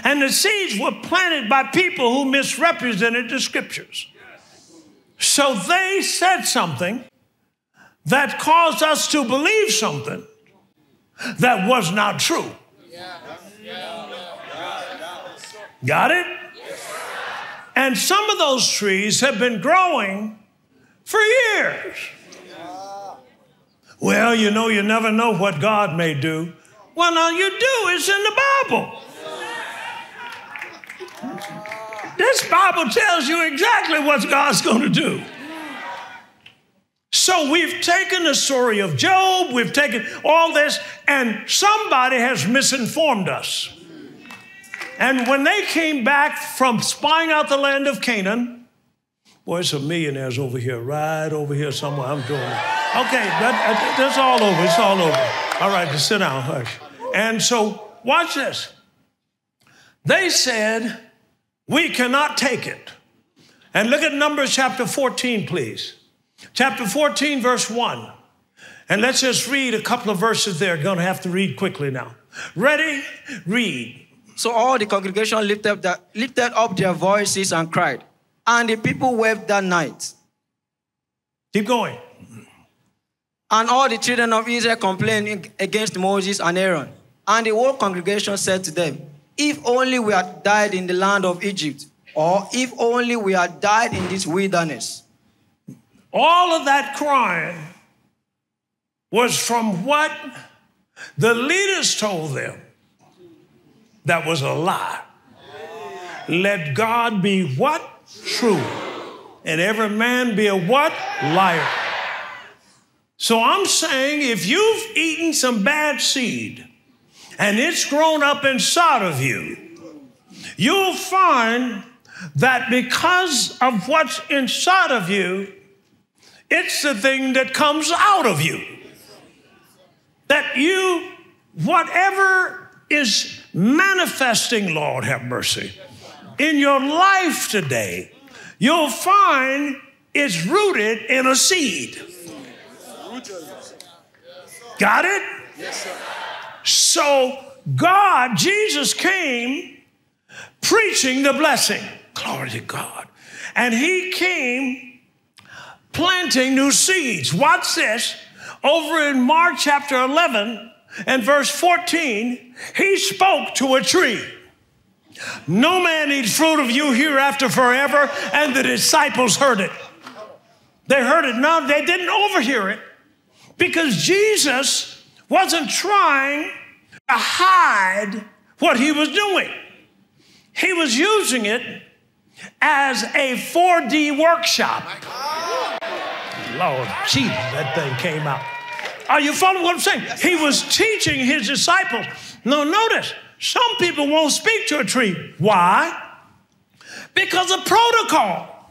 And the seeds were planted by people who misrepresented the scriptures. So they said something that caused us to believe something that was not true. Got it? And some of those trees have been growing for years. Well, you know, you never know what God may do. Well, now you do. It's in the Bible. This Bible tells you exactly what God's going to do. So we've taken the story of Job, we've taken all this, and somebody has misinformed us. And when they came back from spying out the land of Canaan, Boy, it's some millionaires over here, right over here somewhere. I'm doing it. Okay, that, that's all over. It's all over. All right, just sit down, hush. And so watch this. They said, we cannot take it. And look at Numbers chapter fourteen, please. Chapter fourteen, verse one. And let's just read a couple of verses there. Gonna have to read quickly now. Ready? Read. So all the congregation lifted up, lifted up their voices and cried. And the people wept that night. Keep going. And all the children of Israel complained against Moses and Aaron. And the whole congregation said to them, if only we had died in the land of Egypt, or if only we had died in this wilderness. All of that crying was from what the leaders told them that was a lie. Let God be what? True. And every man be a what? Liar. So I'm saying if you've eaten some bad seed and it's grown up inside of you, you'll find that because of what's inside of you, it's the thing that comes out of you. That you, whatever is manifesting, Lord have mercy, in your life today, you'll find it's rooted in a seed. Got it? Yes, sir. So God, Jesus came preaching the blessing. Glory to God. And he came planting new seeds. Watch this. Over in Mark chapter eleven and verse fourteen, he spoke to a tree. No man eats fruit of you hereafter forever. And the disciples heard it. They heard it. Now, they didn't overhear it because Jesus wasn't trying to hide what he was doing. He was using it as a four D workshop. Lord, Jesus, that thing came out. Are you following what I'm saying? He was teaching his disciples. Now, notice, some people won't speak to a tree. Why? Because of protocol.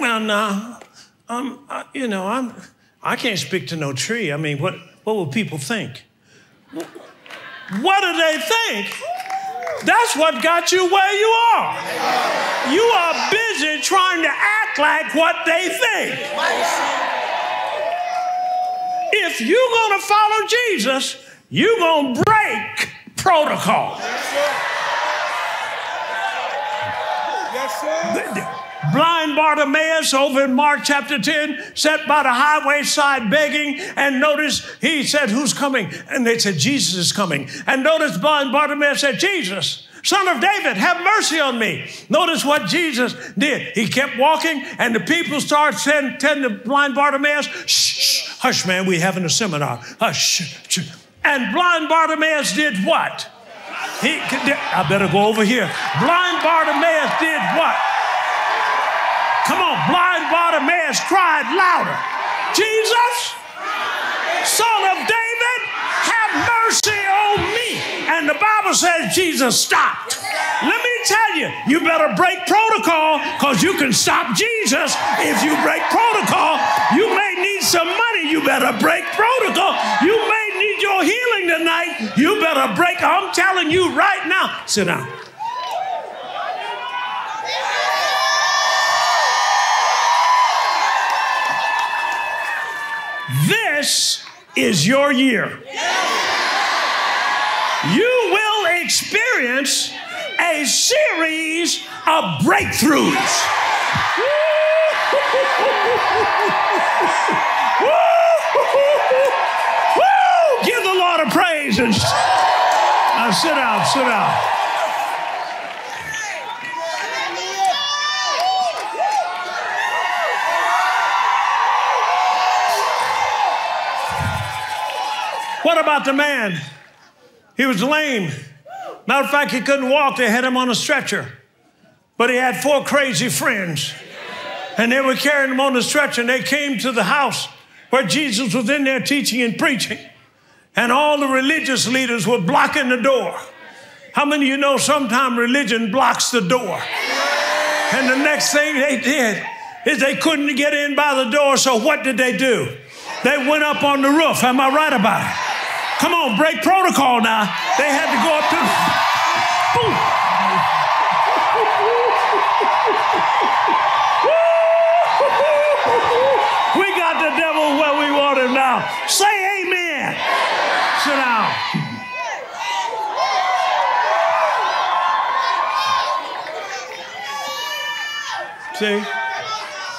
Well, now, um, I, you know, I'm, I can't speak to no tree. I mean, what, what will people think? What do they think? That's what got you where you are. You are busy trying to act like what they think. If you're going to follow Jesus, you're going to break protocol. Yes, sir. Yes, sir. The, the blind Bartimaeus over in Mark chapter ten sat by the highway side begging, and notice he said, who's coming? And they said, Jesus is coming. And notice blind Bartimaeus said, Jesus, Son of David, have mercy on me. Notice what Jesus did. He kept walking, and the people started saying, telling the blind Bartimaeus, shh, shh, hush, man, we're having a seminar. Hush, shh, shh. And blind Bartimaeus did what? He, I better go over here. Blind Bartimaeus did what? Come on, blind Bartimaeus cried louder. Jesus, Son of David, have mercy on me. And the Bible says Jesus stopped. Let me tell you, you better break protocol, because you can stop Jesus. If you break protocol, you may need some money. You better break protocol. You may need your healing tonight. You better break. I'm telling you right now. Sit down. This is your year. You will experience a series of breakthroughs. Woo! Give the Lord a praise. And now sit down, sit down. What about the man? He was lame. Matter of fact, he couldn't walk. They had him on a stretcher. But he had four crazy friends. And they were carrying him on the stretcher. And they came to the house where Jesus was in there teaching and preaching. And all the religious leaders were blocking the door. How many of you know sometimes religion blocks the door? And the next thing they did is they couldn't get in by the door. So what did they do? They went up on the roof. Am I right about it? Come on, break protocol now. They had to go up to the roof. We got the devil where we want him now. Say amen. Sit down. See,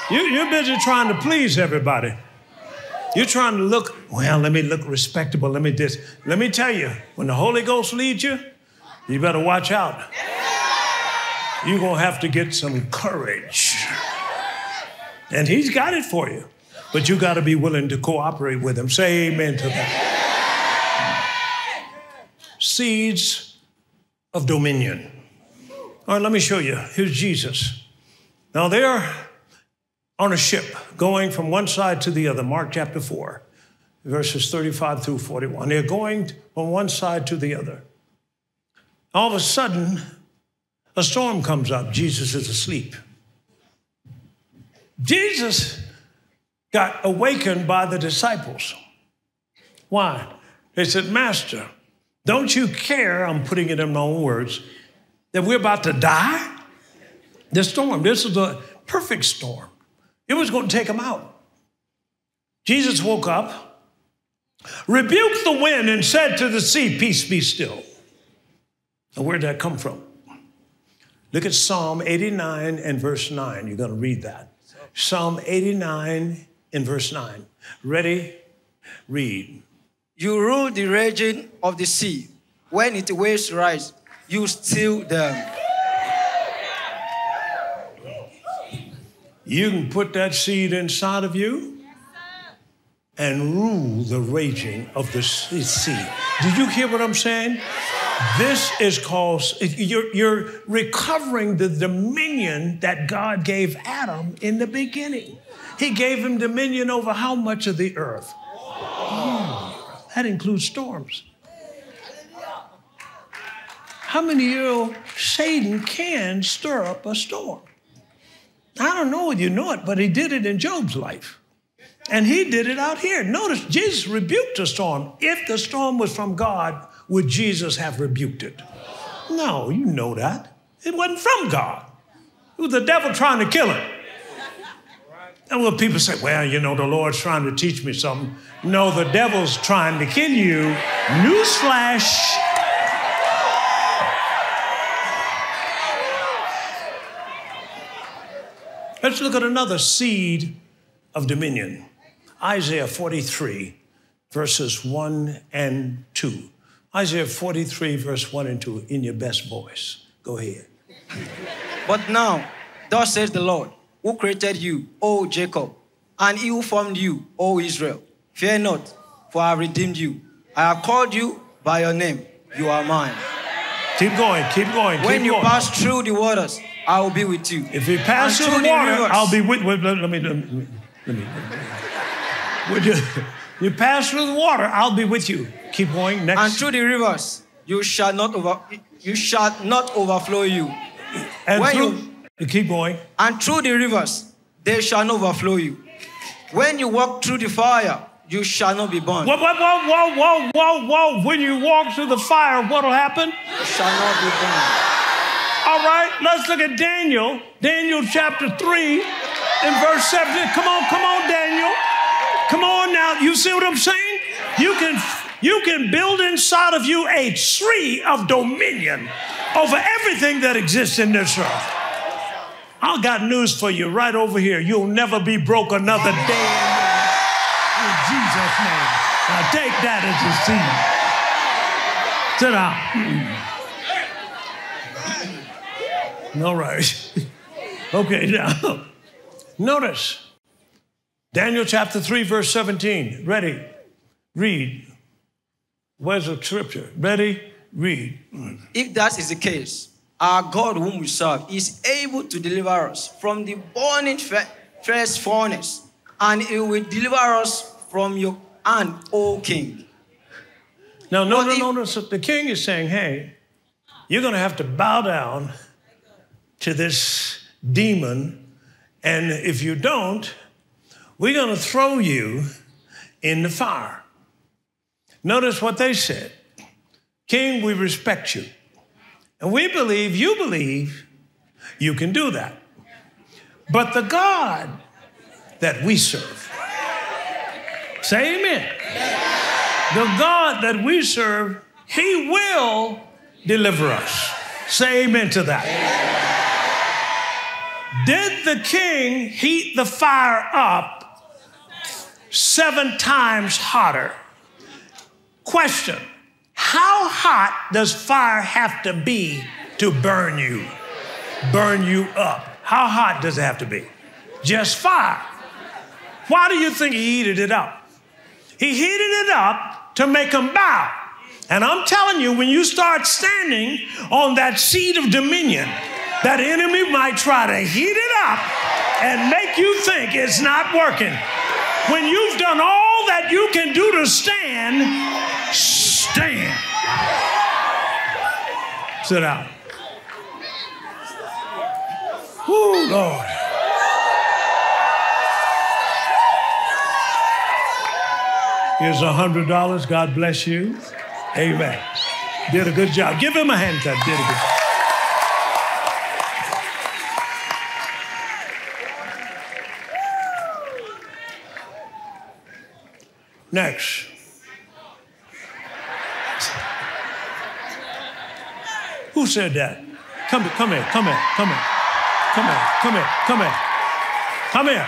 you, you're busy trying to please everybody. You're trying to look, well, let me look respectable. Let me this. Let me tell you, when the Holy Ghost leads you, you better watch out. You're going to have to get some courage. And he's got it for you. But you got to be willing to cooperate with him. Say amen to that. Seeds of dominion. All right, let me show you. Here's Jesus. Now they're on a ship going from one side to the other. Mark chapter four, verses thirty-five through forty-one. They're going from one side to the other. All of a sudden, a storm comes up. Jesus is asleep. Jesus got awakened by the disciples. Why? They said, Master, don't you care, I'm putting it in my own words, that we're about to die? This storm, this is a perfect storm. It was going to take them out. Jesus woke up, rebuked the wind, and said to the sea, peace be still. Now, where'd that come from? Look at Psalm eighty-nine and verse nine. You're going to read that. Psalm eighty-nine in verse nine. Ready? Read. You rule the raging of the sea. When its waves rise, you still them. You can put that seed inside of you and rule the raging of the sea. Did you hear what I'm saying? This is called, you're, you're recovering the dominion that God gave Adam in the beginning. He gave him dominion over how much of the earth? Oh, that includes storms. How many of you know Satan can stir up a storm? I don't know if you know it, but he did it in Job's life. And he did it out here. Notice Jesus rebuked the storm. If the storm was from God, would Jesus have rebuked it? No, you know that. It wasn't from God. It was the devil trying to kill it. And when people say, well, you know, the Lord's trying to teach me something. No, the devil's trying to kill you. Newsflash. Let's look at another seed of dominion. Isaiah forty-three, verses one and two. Isaiah forty-three, verse one and two, in your best voice. Go ahead. But now, thus says the Lord, who created you, O Jacob, and he who formed you, O Israel. Fear not, for I have redeemed you. I have called you by your name. You are mine. Keep going, keep going, When keep you going. Pass through the waters, I will be with you. If you pass through, through the water, rivers, I'll be with you. Let, let me, let me, let me. Would you, you pass through the water, I'll be with you. Keep going. Next. And through the rivers, you shall not over, you shall not overflow you. And when through, you keep going. And through the rivers, they shall not overflow you. When you walk through the fire, you shall not be burned. Whoa, whoa, whoa, whoa, whoa, whoa! When you walk through the fire, what'll happen? You shall not be burned. All right, let's look at Daniel. Daniel chapter three, and verse seven. Come on, come on, Daniel. Come on now. You see what I'm saying? You can. You can build inside of you a tree of dominion over everything that exists in this earth. I've got news for you right over here. You'll never be broke another day in Jesus' name. Now take that as a seed. Sit down. All right. Okay, now. Notice. Daniel chapter three, verse seventeen. Ready? Read. Where's the scripture? Ready? Read. If that is the case, our God whom we serve is able to deliver us from the burning first furnace, and he will deliver us from your hand, O king. Now, notice, if, notice that the king is saying, hey, you're going to have to bow down to this demon, and if you don't, we're going to throw you in the fire. Notice what they said. King, we respect you. And we believe you believe you can do that. But the God that we serve, say amen. The God that we serve, he will deliver us. Say amen to that. Did the king heat the fire up seven times hotter? Question, how hot does fire have to be to burn you, burn you up? How hot does it have to be? Just fire. Why do you think he heated it up? He heated it up to make them bow. And I'm telling you, when you start standing on that seat of dominion, that enemy might try to heat it up and make you think it's not working. When you've done all that you can do to stand, stand. Sit down. Ooh, Lord. Here's one hundred dollars. God bless you. Amen. Did a good job. Give him a hand clap. Did a good job. Next. Who said that? Come, come here, come here, come here. Come here, come here, come here. Come here.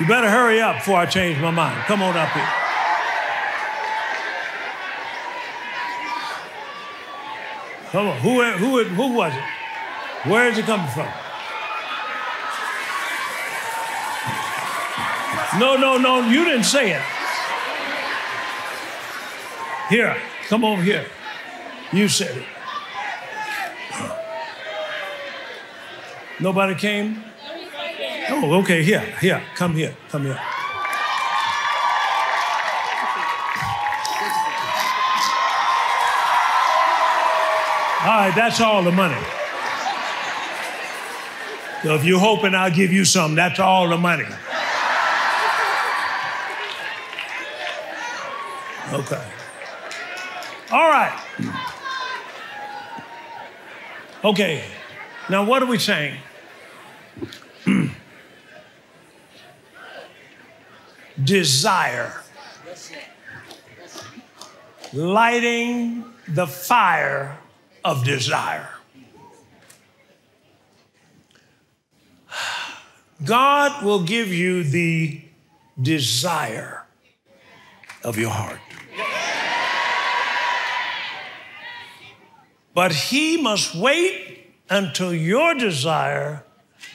You better hurry up before I change my mind. Come on up here. Come on, who, who, who was it? Where is it coming from? No, no, no, you didn't say it. Here, come over here. You said it. Nobody came? Oh, okay, here, here, come here, come here. All right, that's all the money. So if you're hoping I'll give you some, that's all the money. Okay. All right. Okay. Now, what are we saying? Desire. Lighting the fire of desire. God will give you the desire of your heart. But he must wait until your desire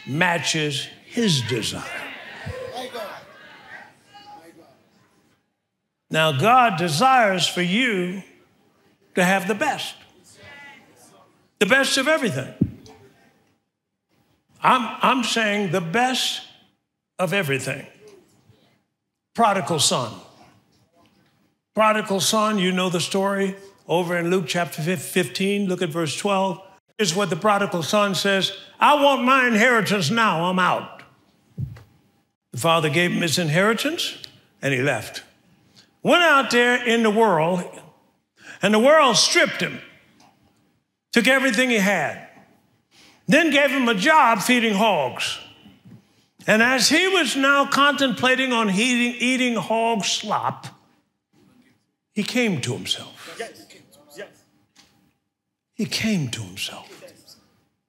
matches his desire. Now, God desires for you to have the best. The best of everything. I'm, I'm saying the best of everything. Prodigal son. Prodigal son, you know the story over in Luke chapter fifteen, look at verse twelve. Here's what the prodigal son says, I want my inheritance now, I'm out. The father gave him his inheritance and he left. Went out there in the world and the world stripped him. Took everything he had, then gave him a job feeding hogs. And as he was now contemplating on eating, eating hog slop, he came to himself. He came to himself.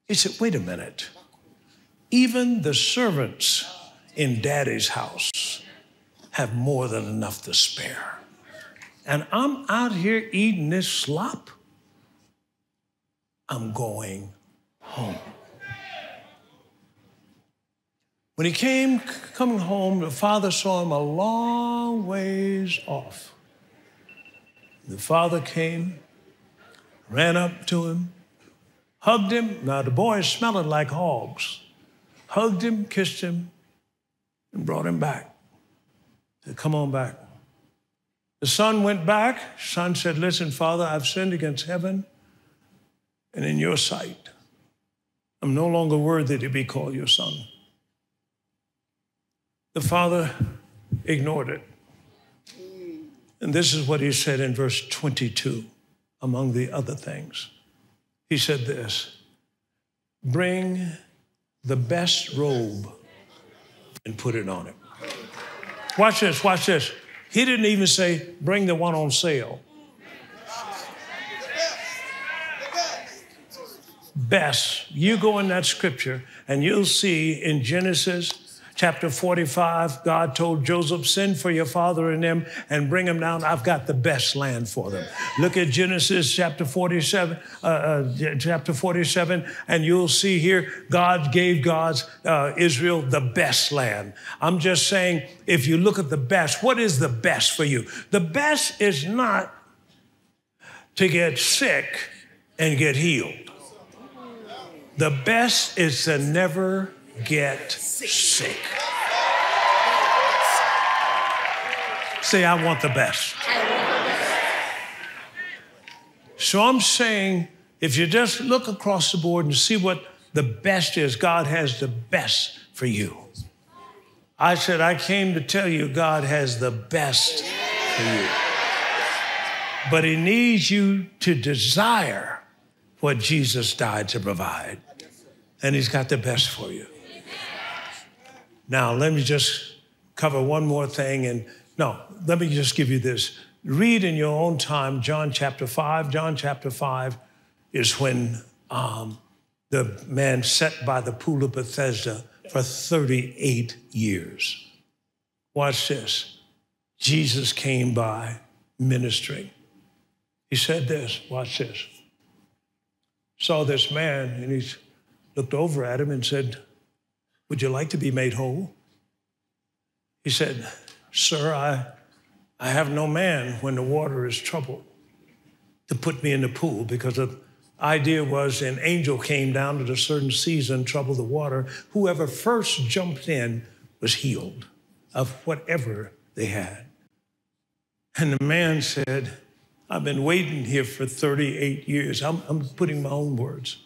He said, wait a minute. Even the servants in Daddy's house have more than enough to spare. And I'm out here eating this slop. I'm going home. When he came, coming home, the father saw him a long ways off. The father came, ran up to him, hugged him. Now the boy is smelling like hogs. Hugged him, kissed him, and brought him back. Said, come on back. The son went back. Son said, listen, father, I've sinned against heaven and in your sight. I'm no longer worthy to be called your son. The father ignored it. And this is what he said in verse twenty-two, among the other things. He said this, bring the best robe and put it on him. Watch this, watch this. He didn't even say, bring the one on sale. Best. You go in that scripture and you'll see in Genesis chapter forty-five, God told Joseph, send for your father and them and bring them down. I've got the best land for them. Look at Genesis chapter forty-seven, uh, uh, chapter forty-seven, and you'll see here, God gave God's uh, Israel the best land. I'm just saying, if you look at the best, what is the best for you? The best is not to get sick and get healed. The best is to never get sick. Say, I want the best. I want the best. So I'm saying, if you just look across the board and see what the best is, God has the best for you. I said, I came to tell you God has the best for you. But he needs you to desire what Jesus died to provide. And he's got the best for you. Now, let me just cover one more thing. And no, let me just give you this. Read in your own time, John chapter five. John chapter five is when um, the man sat by the pool of Bethesda for thirty-eight years. Watch this. Jesus came by ministering. He said this, watch this. Saw this man, and he looked over at him and said, would you like to be made whole? He said, sir, I, I have no man when the water is troubled to put me in the pool, because the idea was an angel came down at a certain season, troubled the water. Whoever first jumped in was healed of whatever they had. And the man said, I've been waiting here for thirty-eight years. I'm, I'm putting my own words.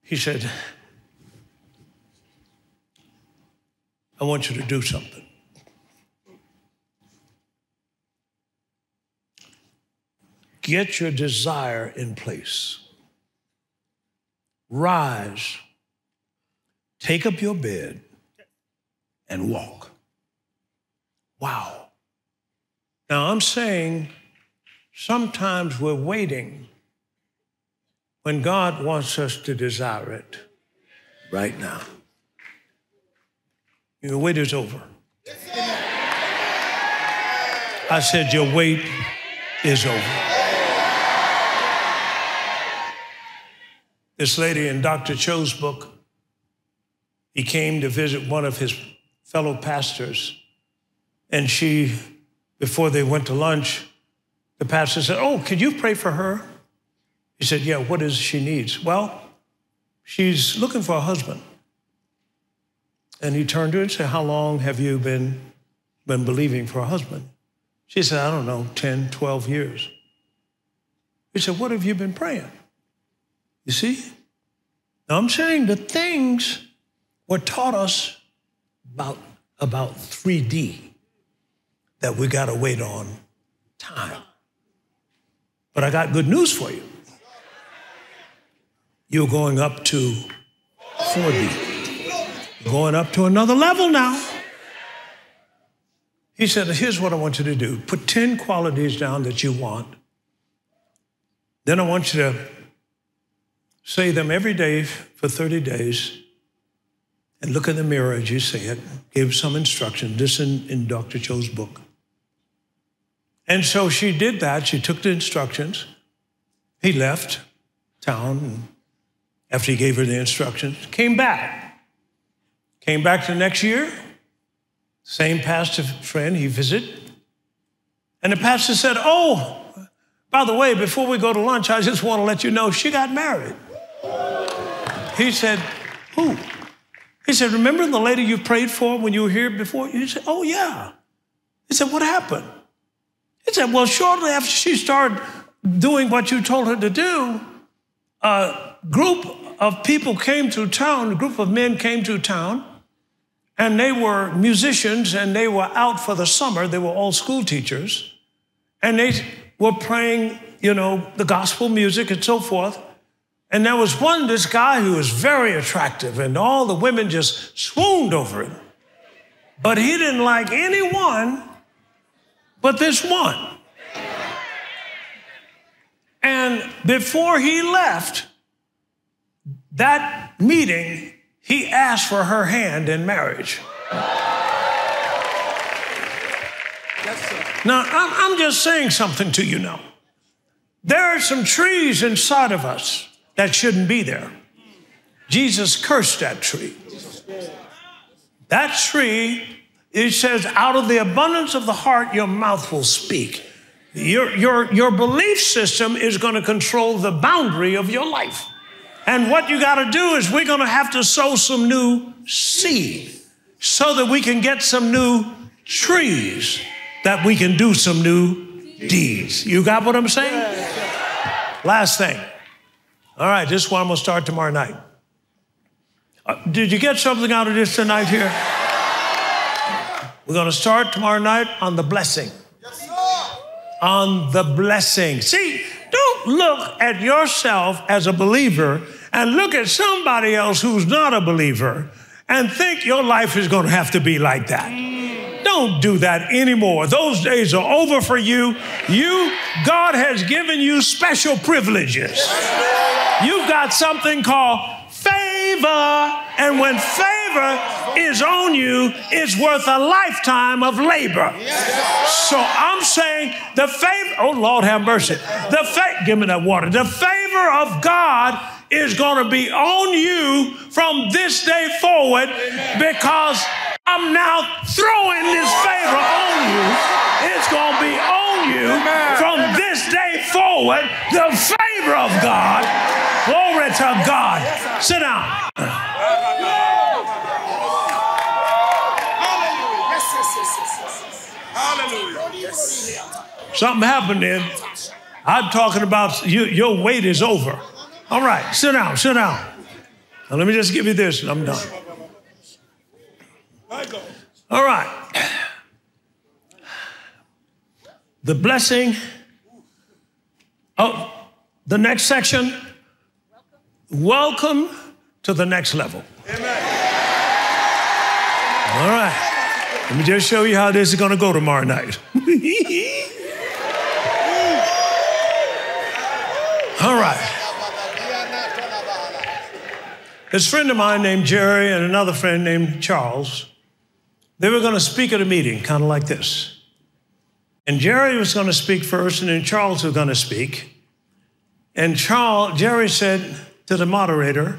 He said, I want you to do something. Get your desire in place. Rise, take up your bed, and walk. Wow. Now I'm saying, sometimes we're waiting when God wants us to desire it right now. Your wait is over. I said, your wait is over. This lady in Doctor Cho's book, he came to visit one of his fellow pastors, and she, before they went to lunch, the pastor said, oh, could you pray for her? He said, yeah, what is she needs? Well, she's looking for a husband. And he turned to her and said, how long have you been, been believing for a husband? She said, I don't know, ten, twelve years. He said, what have you been praying? You see? Now I'm saying the things were taught us about, about three D that we got to wait on time. But I got good news for you. You're going up to four D. You're going up to another level now. He said, here's what I want you to do. Put ten qualities down that you want. Then I want you to say them every day for thirty days and look in the mirror as you say it. Give some instruction. This in, in Doctor Cho's book. And so she did that. She took the instructions. He left town, and after he gave her the instructions, came back. Came back the next year. Same pastor friend he visited. And the pastor said, oh, by the way, before we go to lunch, I just want to let you know she got married. He said, who? He said, remember the lady you prayed for when you were here before? He said, oh, yeah. He said, what happened? He said, well, shortly after she started doing what you told her to do, a group of people came to town, a group of men came to town, and they were musicians, and they were out for the summer. They were all school teachers, and they were playing, you know, the gospel music and so forth. And there was one, this guy who was very attractive, and all the women just swooned over him. But he didn't like anyone but this one. And before he left that meeting, he asked for her hand in marriage. Yes, sir. Now, I'm, I'm just saying something to you now. There are some trees inside of us that shouldn't be there. Jesus cursed that tree. That tree, it says, out of the abundance of the heart, your mouth will speak. Your, your, your belief system is going to control the boundary of your life. And what you got to do is we're going to have to sow some new seed so that we can get some new trees, that we can do some new deeds. You got what I'm saying? Last thing. All right, this one will start tomorrow night. Uh, did you get something out of this tonight here? We're going to start tomorrow night on the blessing. Yes, sir. On the blessing. See? Don't look at yourself as a believer and look at somebody else who's not a believer and think your life is going to have to be like that. Don't do that anymore. Those days are over for you. You, God has given you special privileges. You've got something called favor, and when favor is on you, it's worth a lifetime of labor. Yes. So I'm saying the favor, oh Lord have mercy, the fa- give me that water. The favor of God is going to be on you from this day forward, because I'm now throwing this favor on you. It's going to be on you from this day forward, the favor of God. Glory to God. Sit down. Something happened then. I'm talking about you, your wait is over. All right, sit down, sit down. Now let me just give you this and I'm done. All right. The blessing. Oh, the next section. Welcome to the next level. Amen. All right. Let me just show you how this is going to go tomorrow night. All right. This friend of mine named Jerry and another friend named Charles, they were going to speak at a meeting, kind of like this. And Jerry was going to speak first, and then Charles was going to speak. And Charles, Jerry said to the moderator,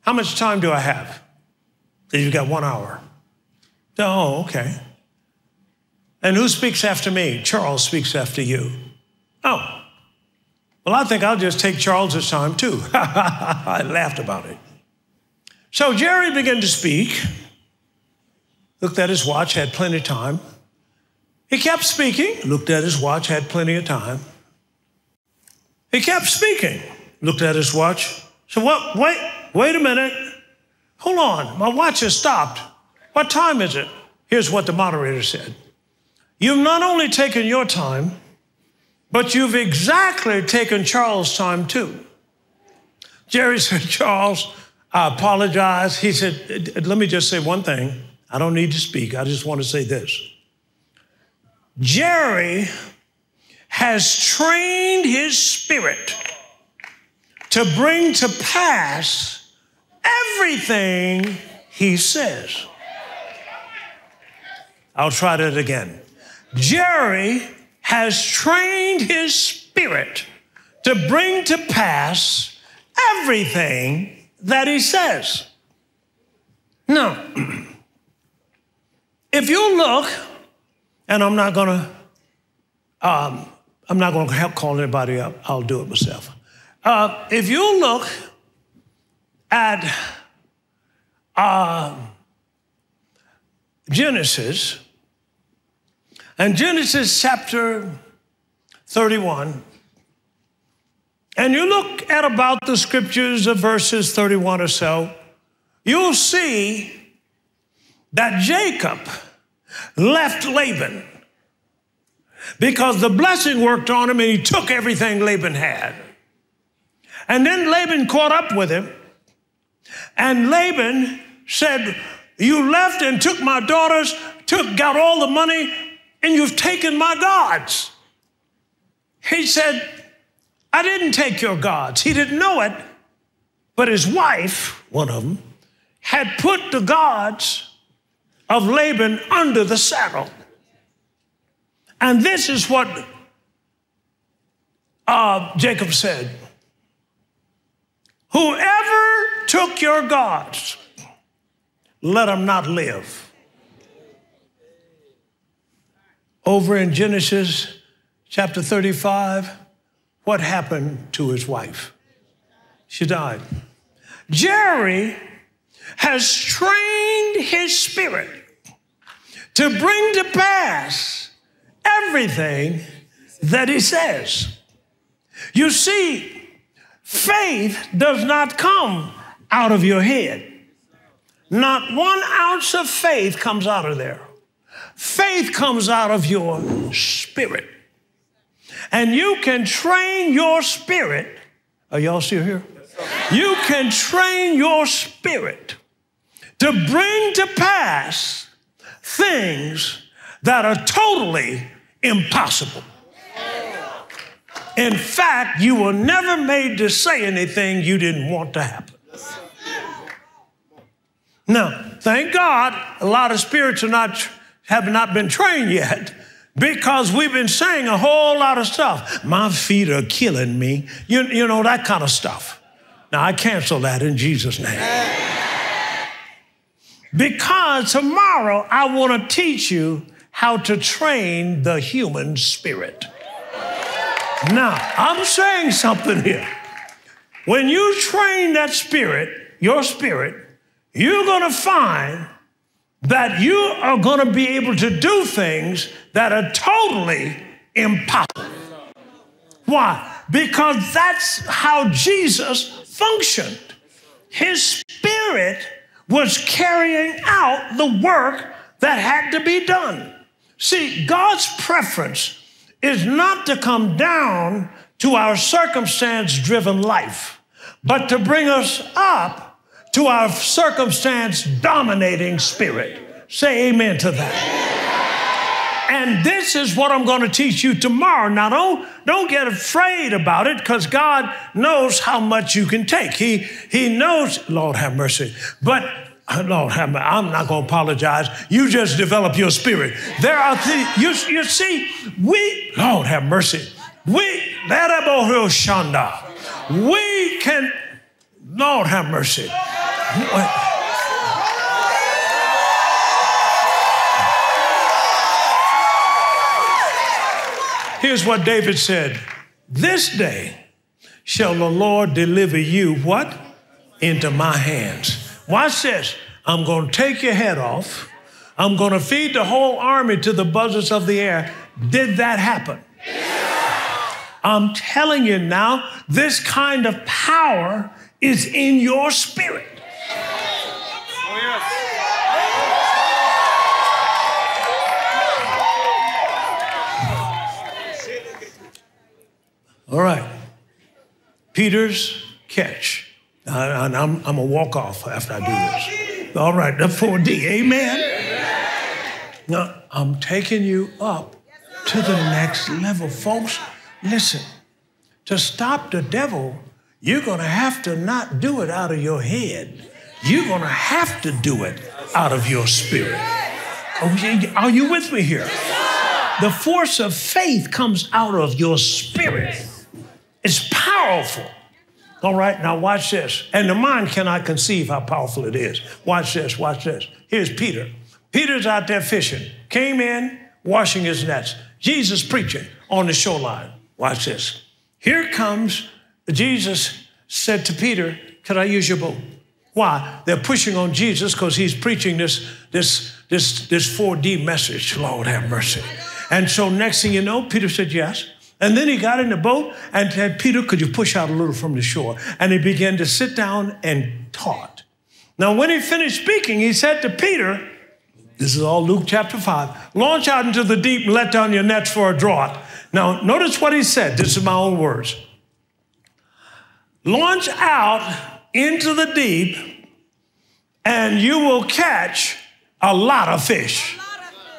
how much time do I have? He said, you've got one hour. Oh, okay. And who speaks after me? Charles speaks after you. Oh, well, I think I'll just take Charles's time too. I laughed about it. So Jerry began to speak, looked at his watch, had plenty of time. He kept speaking, looked at his watch, had plenty of time. He kept speaking, looked at his watch. So what, wait, wait a minute. Hold on, my watch has stopped. What time is it? Here's what the moderator said. You've not only taken your time, but you've exactly taken Charles' time too. Jerry said, Charles, I apologize. He said, let me just say one thing. I don't need to speak. I just want to say this. Jerry has trained his spirit to bring to pass everything he says. I'll try that again. Jerry has trained his spirit to bring to pass everything that he says. Now, if you look, and I'm not gonna, um, I'm not gonna help call anybody up. I'll do it myself. Uh, if you look at uh, Genesis, and Genesis chapter thirty-one, and you look at about the scriptures of verses thirty-one or so, you'll see that Jacob left Laban because the blessing worked on him and he took everything Laban had. And then Laban caught up with him, and Laban said, you left and took my daughters, took, got all the money, and you've taken my gods. He said, I didn't take your gods. He didn't know it, but his wife, one of them, had put the gods of Laban under the saddle. And this is what uh, Jacob said. Whoever took your gods, let them not live. Over in Genesis chapter thirty-five, what happened to his wife? She died. Jerry has trained his spirit to bring to pass everything that he says. You see, faith does not come out of your head. Not one ounce of faith comes out of there. Faith comes out of your spirit. And you can train your spirit. Are y'all still here? You can train your spirit to bring to pass things that are totally impossible. In fact, you were never made to say anything you didn't want to happen. Now, thank God, a lot of spirits are not, have not been trained yet, because we've been saying a whole lot of stuff. My feet are killing me. You, you know, that kind of stuff. Now, I cancel that in Jesus' name. Because tomorrow I want to teach you how to train the human spirit. Now, I'm saying something here. When you train that spirit, your spirit, you're going to find that you are going to be able to do things that are totally impossible. Why? Because that's how Jesus functioned. His spirit was carrying out the work that had to be done. See, God's preference is not to come down to our circumstance-driven life, but to bring us up to our circumstance-dominating spirit. Say amen to that. And this is what I'm going to teach you tomorrow. Now, don't, don't get afraid about it, because God knows how much you can take. He, he knows, Lord have mercy, but Lord, I'm not going to apologize. You just develop your spirit. There are things, you, you see, we, Lord have mercy, we, we can, Lord have mercy. Here's what David said. This day shall the Lord deliver you, what? Into my hands. Watch this. I'm going to take your head off. I'm going to feed the whole army to the buzzards of the air. Did that happen? Yeah. I'm telling you now, this kind of power is in your spirit. Oh, yes. All right. Peter's catch. Uh, and I'm, I'm a walk off after I do this. All right, the four D, amen? Amen. Now, I'm taking you up to the next level. Folks, listen, to stop the devil, you're going to have to not do it out of your head. You're going to have to do it out of your spirit. Okay, are you with me here? The force of faith comes out of your spirit. It's powerful. All right, now watch this. And the mind cannot conceive how powerful it is. Watch this, watch this. Here's Peter. Peter's out there fishing. Came in, washing his nets. Jesus preaching on the shoreline. Watch this. Here comes, Jesus said to Peter, could I use your boat? Why? They're pushing on Jesus because he's preaching this, this, this, this four D message. Lord have mercy. And so next thing you know, Peter said yes. And then he got in the boat and said, Peter, could you push out a little from the shore? And he began to sit down and taught. Now, when he finished speaking, he said to Peter, this is all Luke chapter five, launch out into the deep and let down your nets for a draught. Now, notice what he said. This is my own words. Launch out into the deep and you will catch a lot of fish.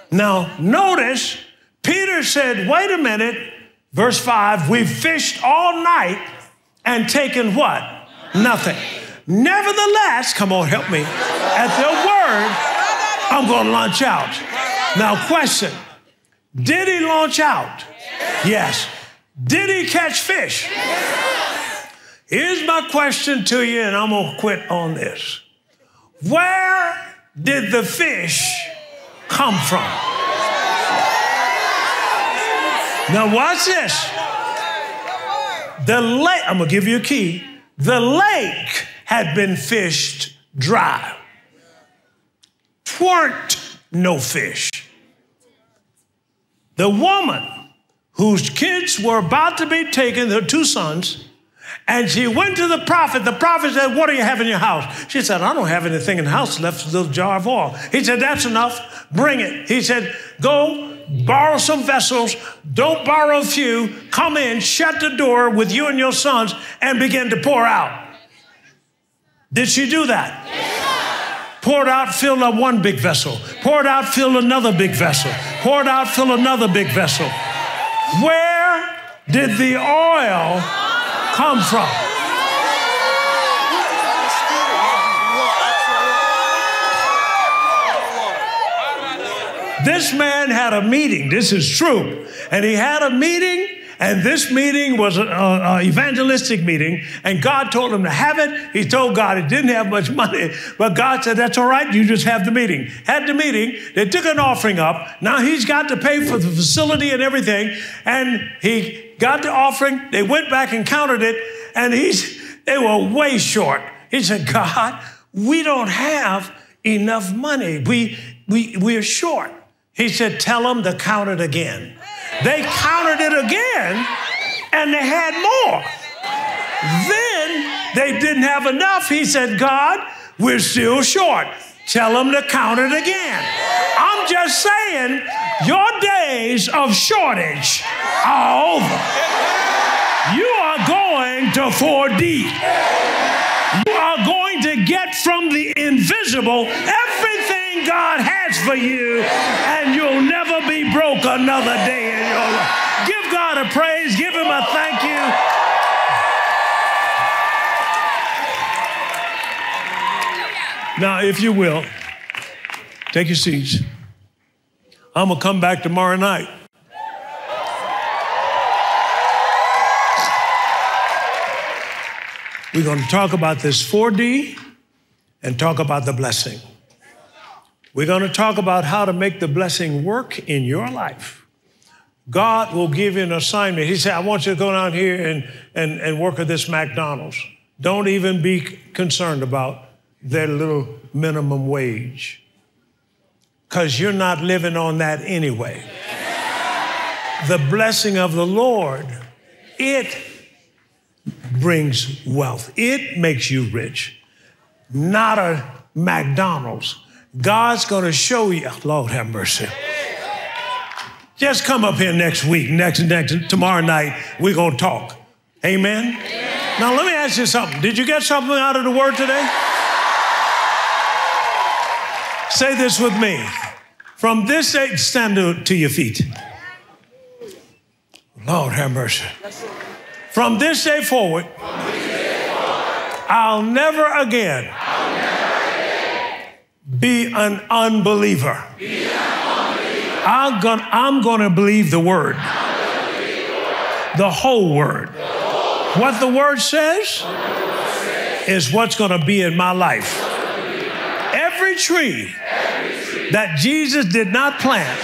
Now, notice Peter said, wait a minute, verse five, we've fished all night and taken what? Nothing. Nevertheless, come on, help me. At your word, I'm going to launch out. Now, question, did he launch out? Yes. Did he catch fish? Here's my question to you, and I'm going to quit on this. Where did the fish come from? Now watch this. The lake, I'm going to give you a key. The lake had been fished dry. Tweren't no fish. The woman whose kids were about to be taken, her two sons, and she went to the prophet. The prophet said, what do you have in your house? She said, I don't have anything in the house left, a little jar of oil. He said, that's enough. Bring it. He said, go borrow some vessels. Don't borrow a few. Come in, shut the door with you and your sons, and begin to pour out. Did she do that? Yes. Poured out, filled up one big vessel. Poured out, filled another big vessel. Poured out, filled another big vessel. Where did the oil come from? This man had a meeting. This is true. And he had a meeting, and this meeting was an evangelistic meeting, and God told him to have it. He told God he didn't have much money, but God said, that's all right, you just have the meeting. Had the meeting, they took an offering up. Now he's got to pay for the facility and everything, and he got the offering, they went back and counted it, and he's, they were way short. He said, God, we don't have enough money. We, we, we're short. He said, tell them to count it again. They counted it again, and they had more. Then they didn't have enough. He said, God, we're still short. Tell them to count it again. I'm just saying, your days of shortage are over. You are going to four D. You are going to get from the invisible everything God has for you, and you'll never be broke another day in your life. Give God a praise. Give him a thank you. Now, if you will, take your seats. I'm going to come back tomorrow night. We're going to talk about this four D and talk about the blessing. We're going to talk about how to make the blessing work in your life. God will give you an assignment. He said, I want you to go down here and, and, and work at this McDonald's. Don't even be concerned about their little minimum wage, because you're not living on that anyway. The blessing of the Lord, it brings wealth. It makes you rich, not a McDonald's. God's going to show you. Lord have mercy. Just come up here next week, next, next tomorrow night. We're going to talk. Amen? Amen. Now, let me ask you something. Did you get something out of the word today? Say this with me. From this day, stand to, to your feet. Lord have mercy. From this day forward, I'll never again be an unbeliever. I'm going to believe the word. The whole word. What the word says is what's going to be in my life. Every tree that Jesus did not plant,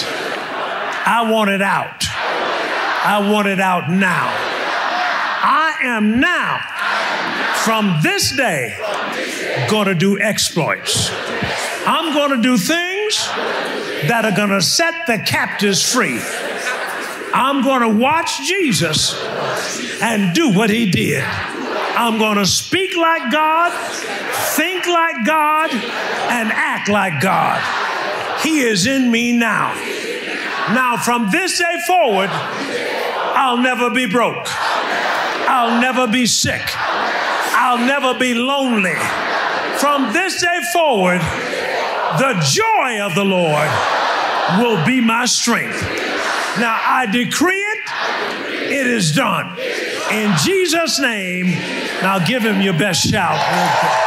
I want it out. I want it out now. I am now, from this day, going to do exploits. I'm going to do things that are going to set the captives free. I'm going to watch Jesus and do what he did. I'm going to speak like God, think like God, and act like God. He is in me now. Now, from this day forward, I'll never be broke. I'll never be sick. I'll never be lonely. From this day forward, the joy of the Lord will be my strength. Now, I decree it. It is done. In Jesus' name. Now give him your best shout.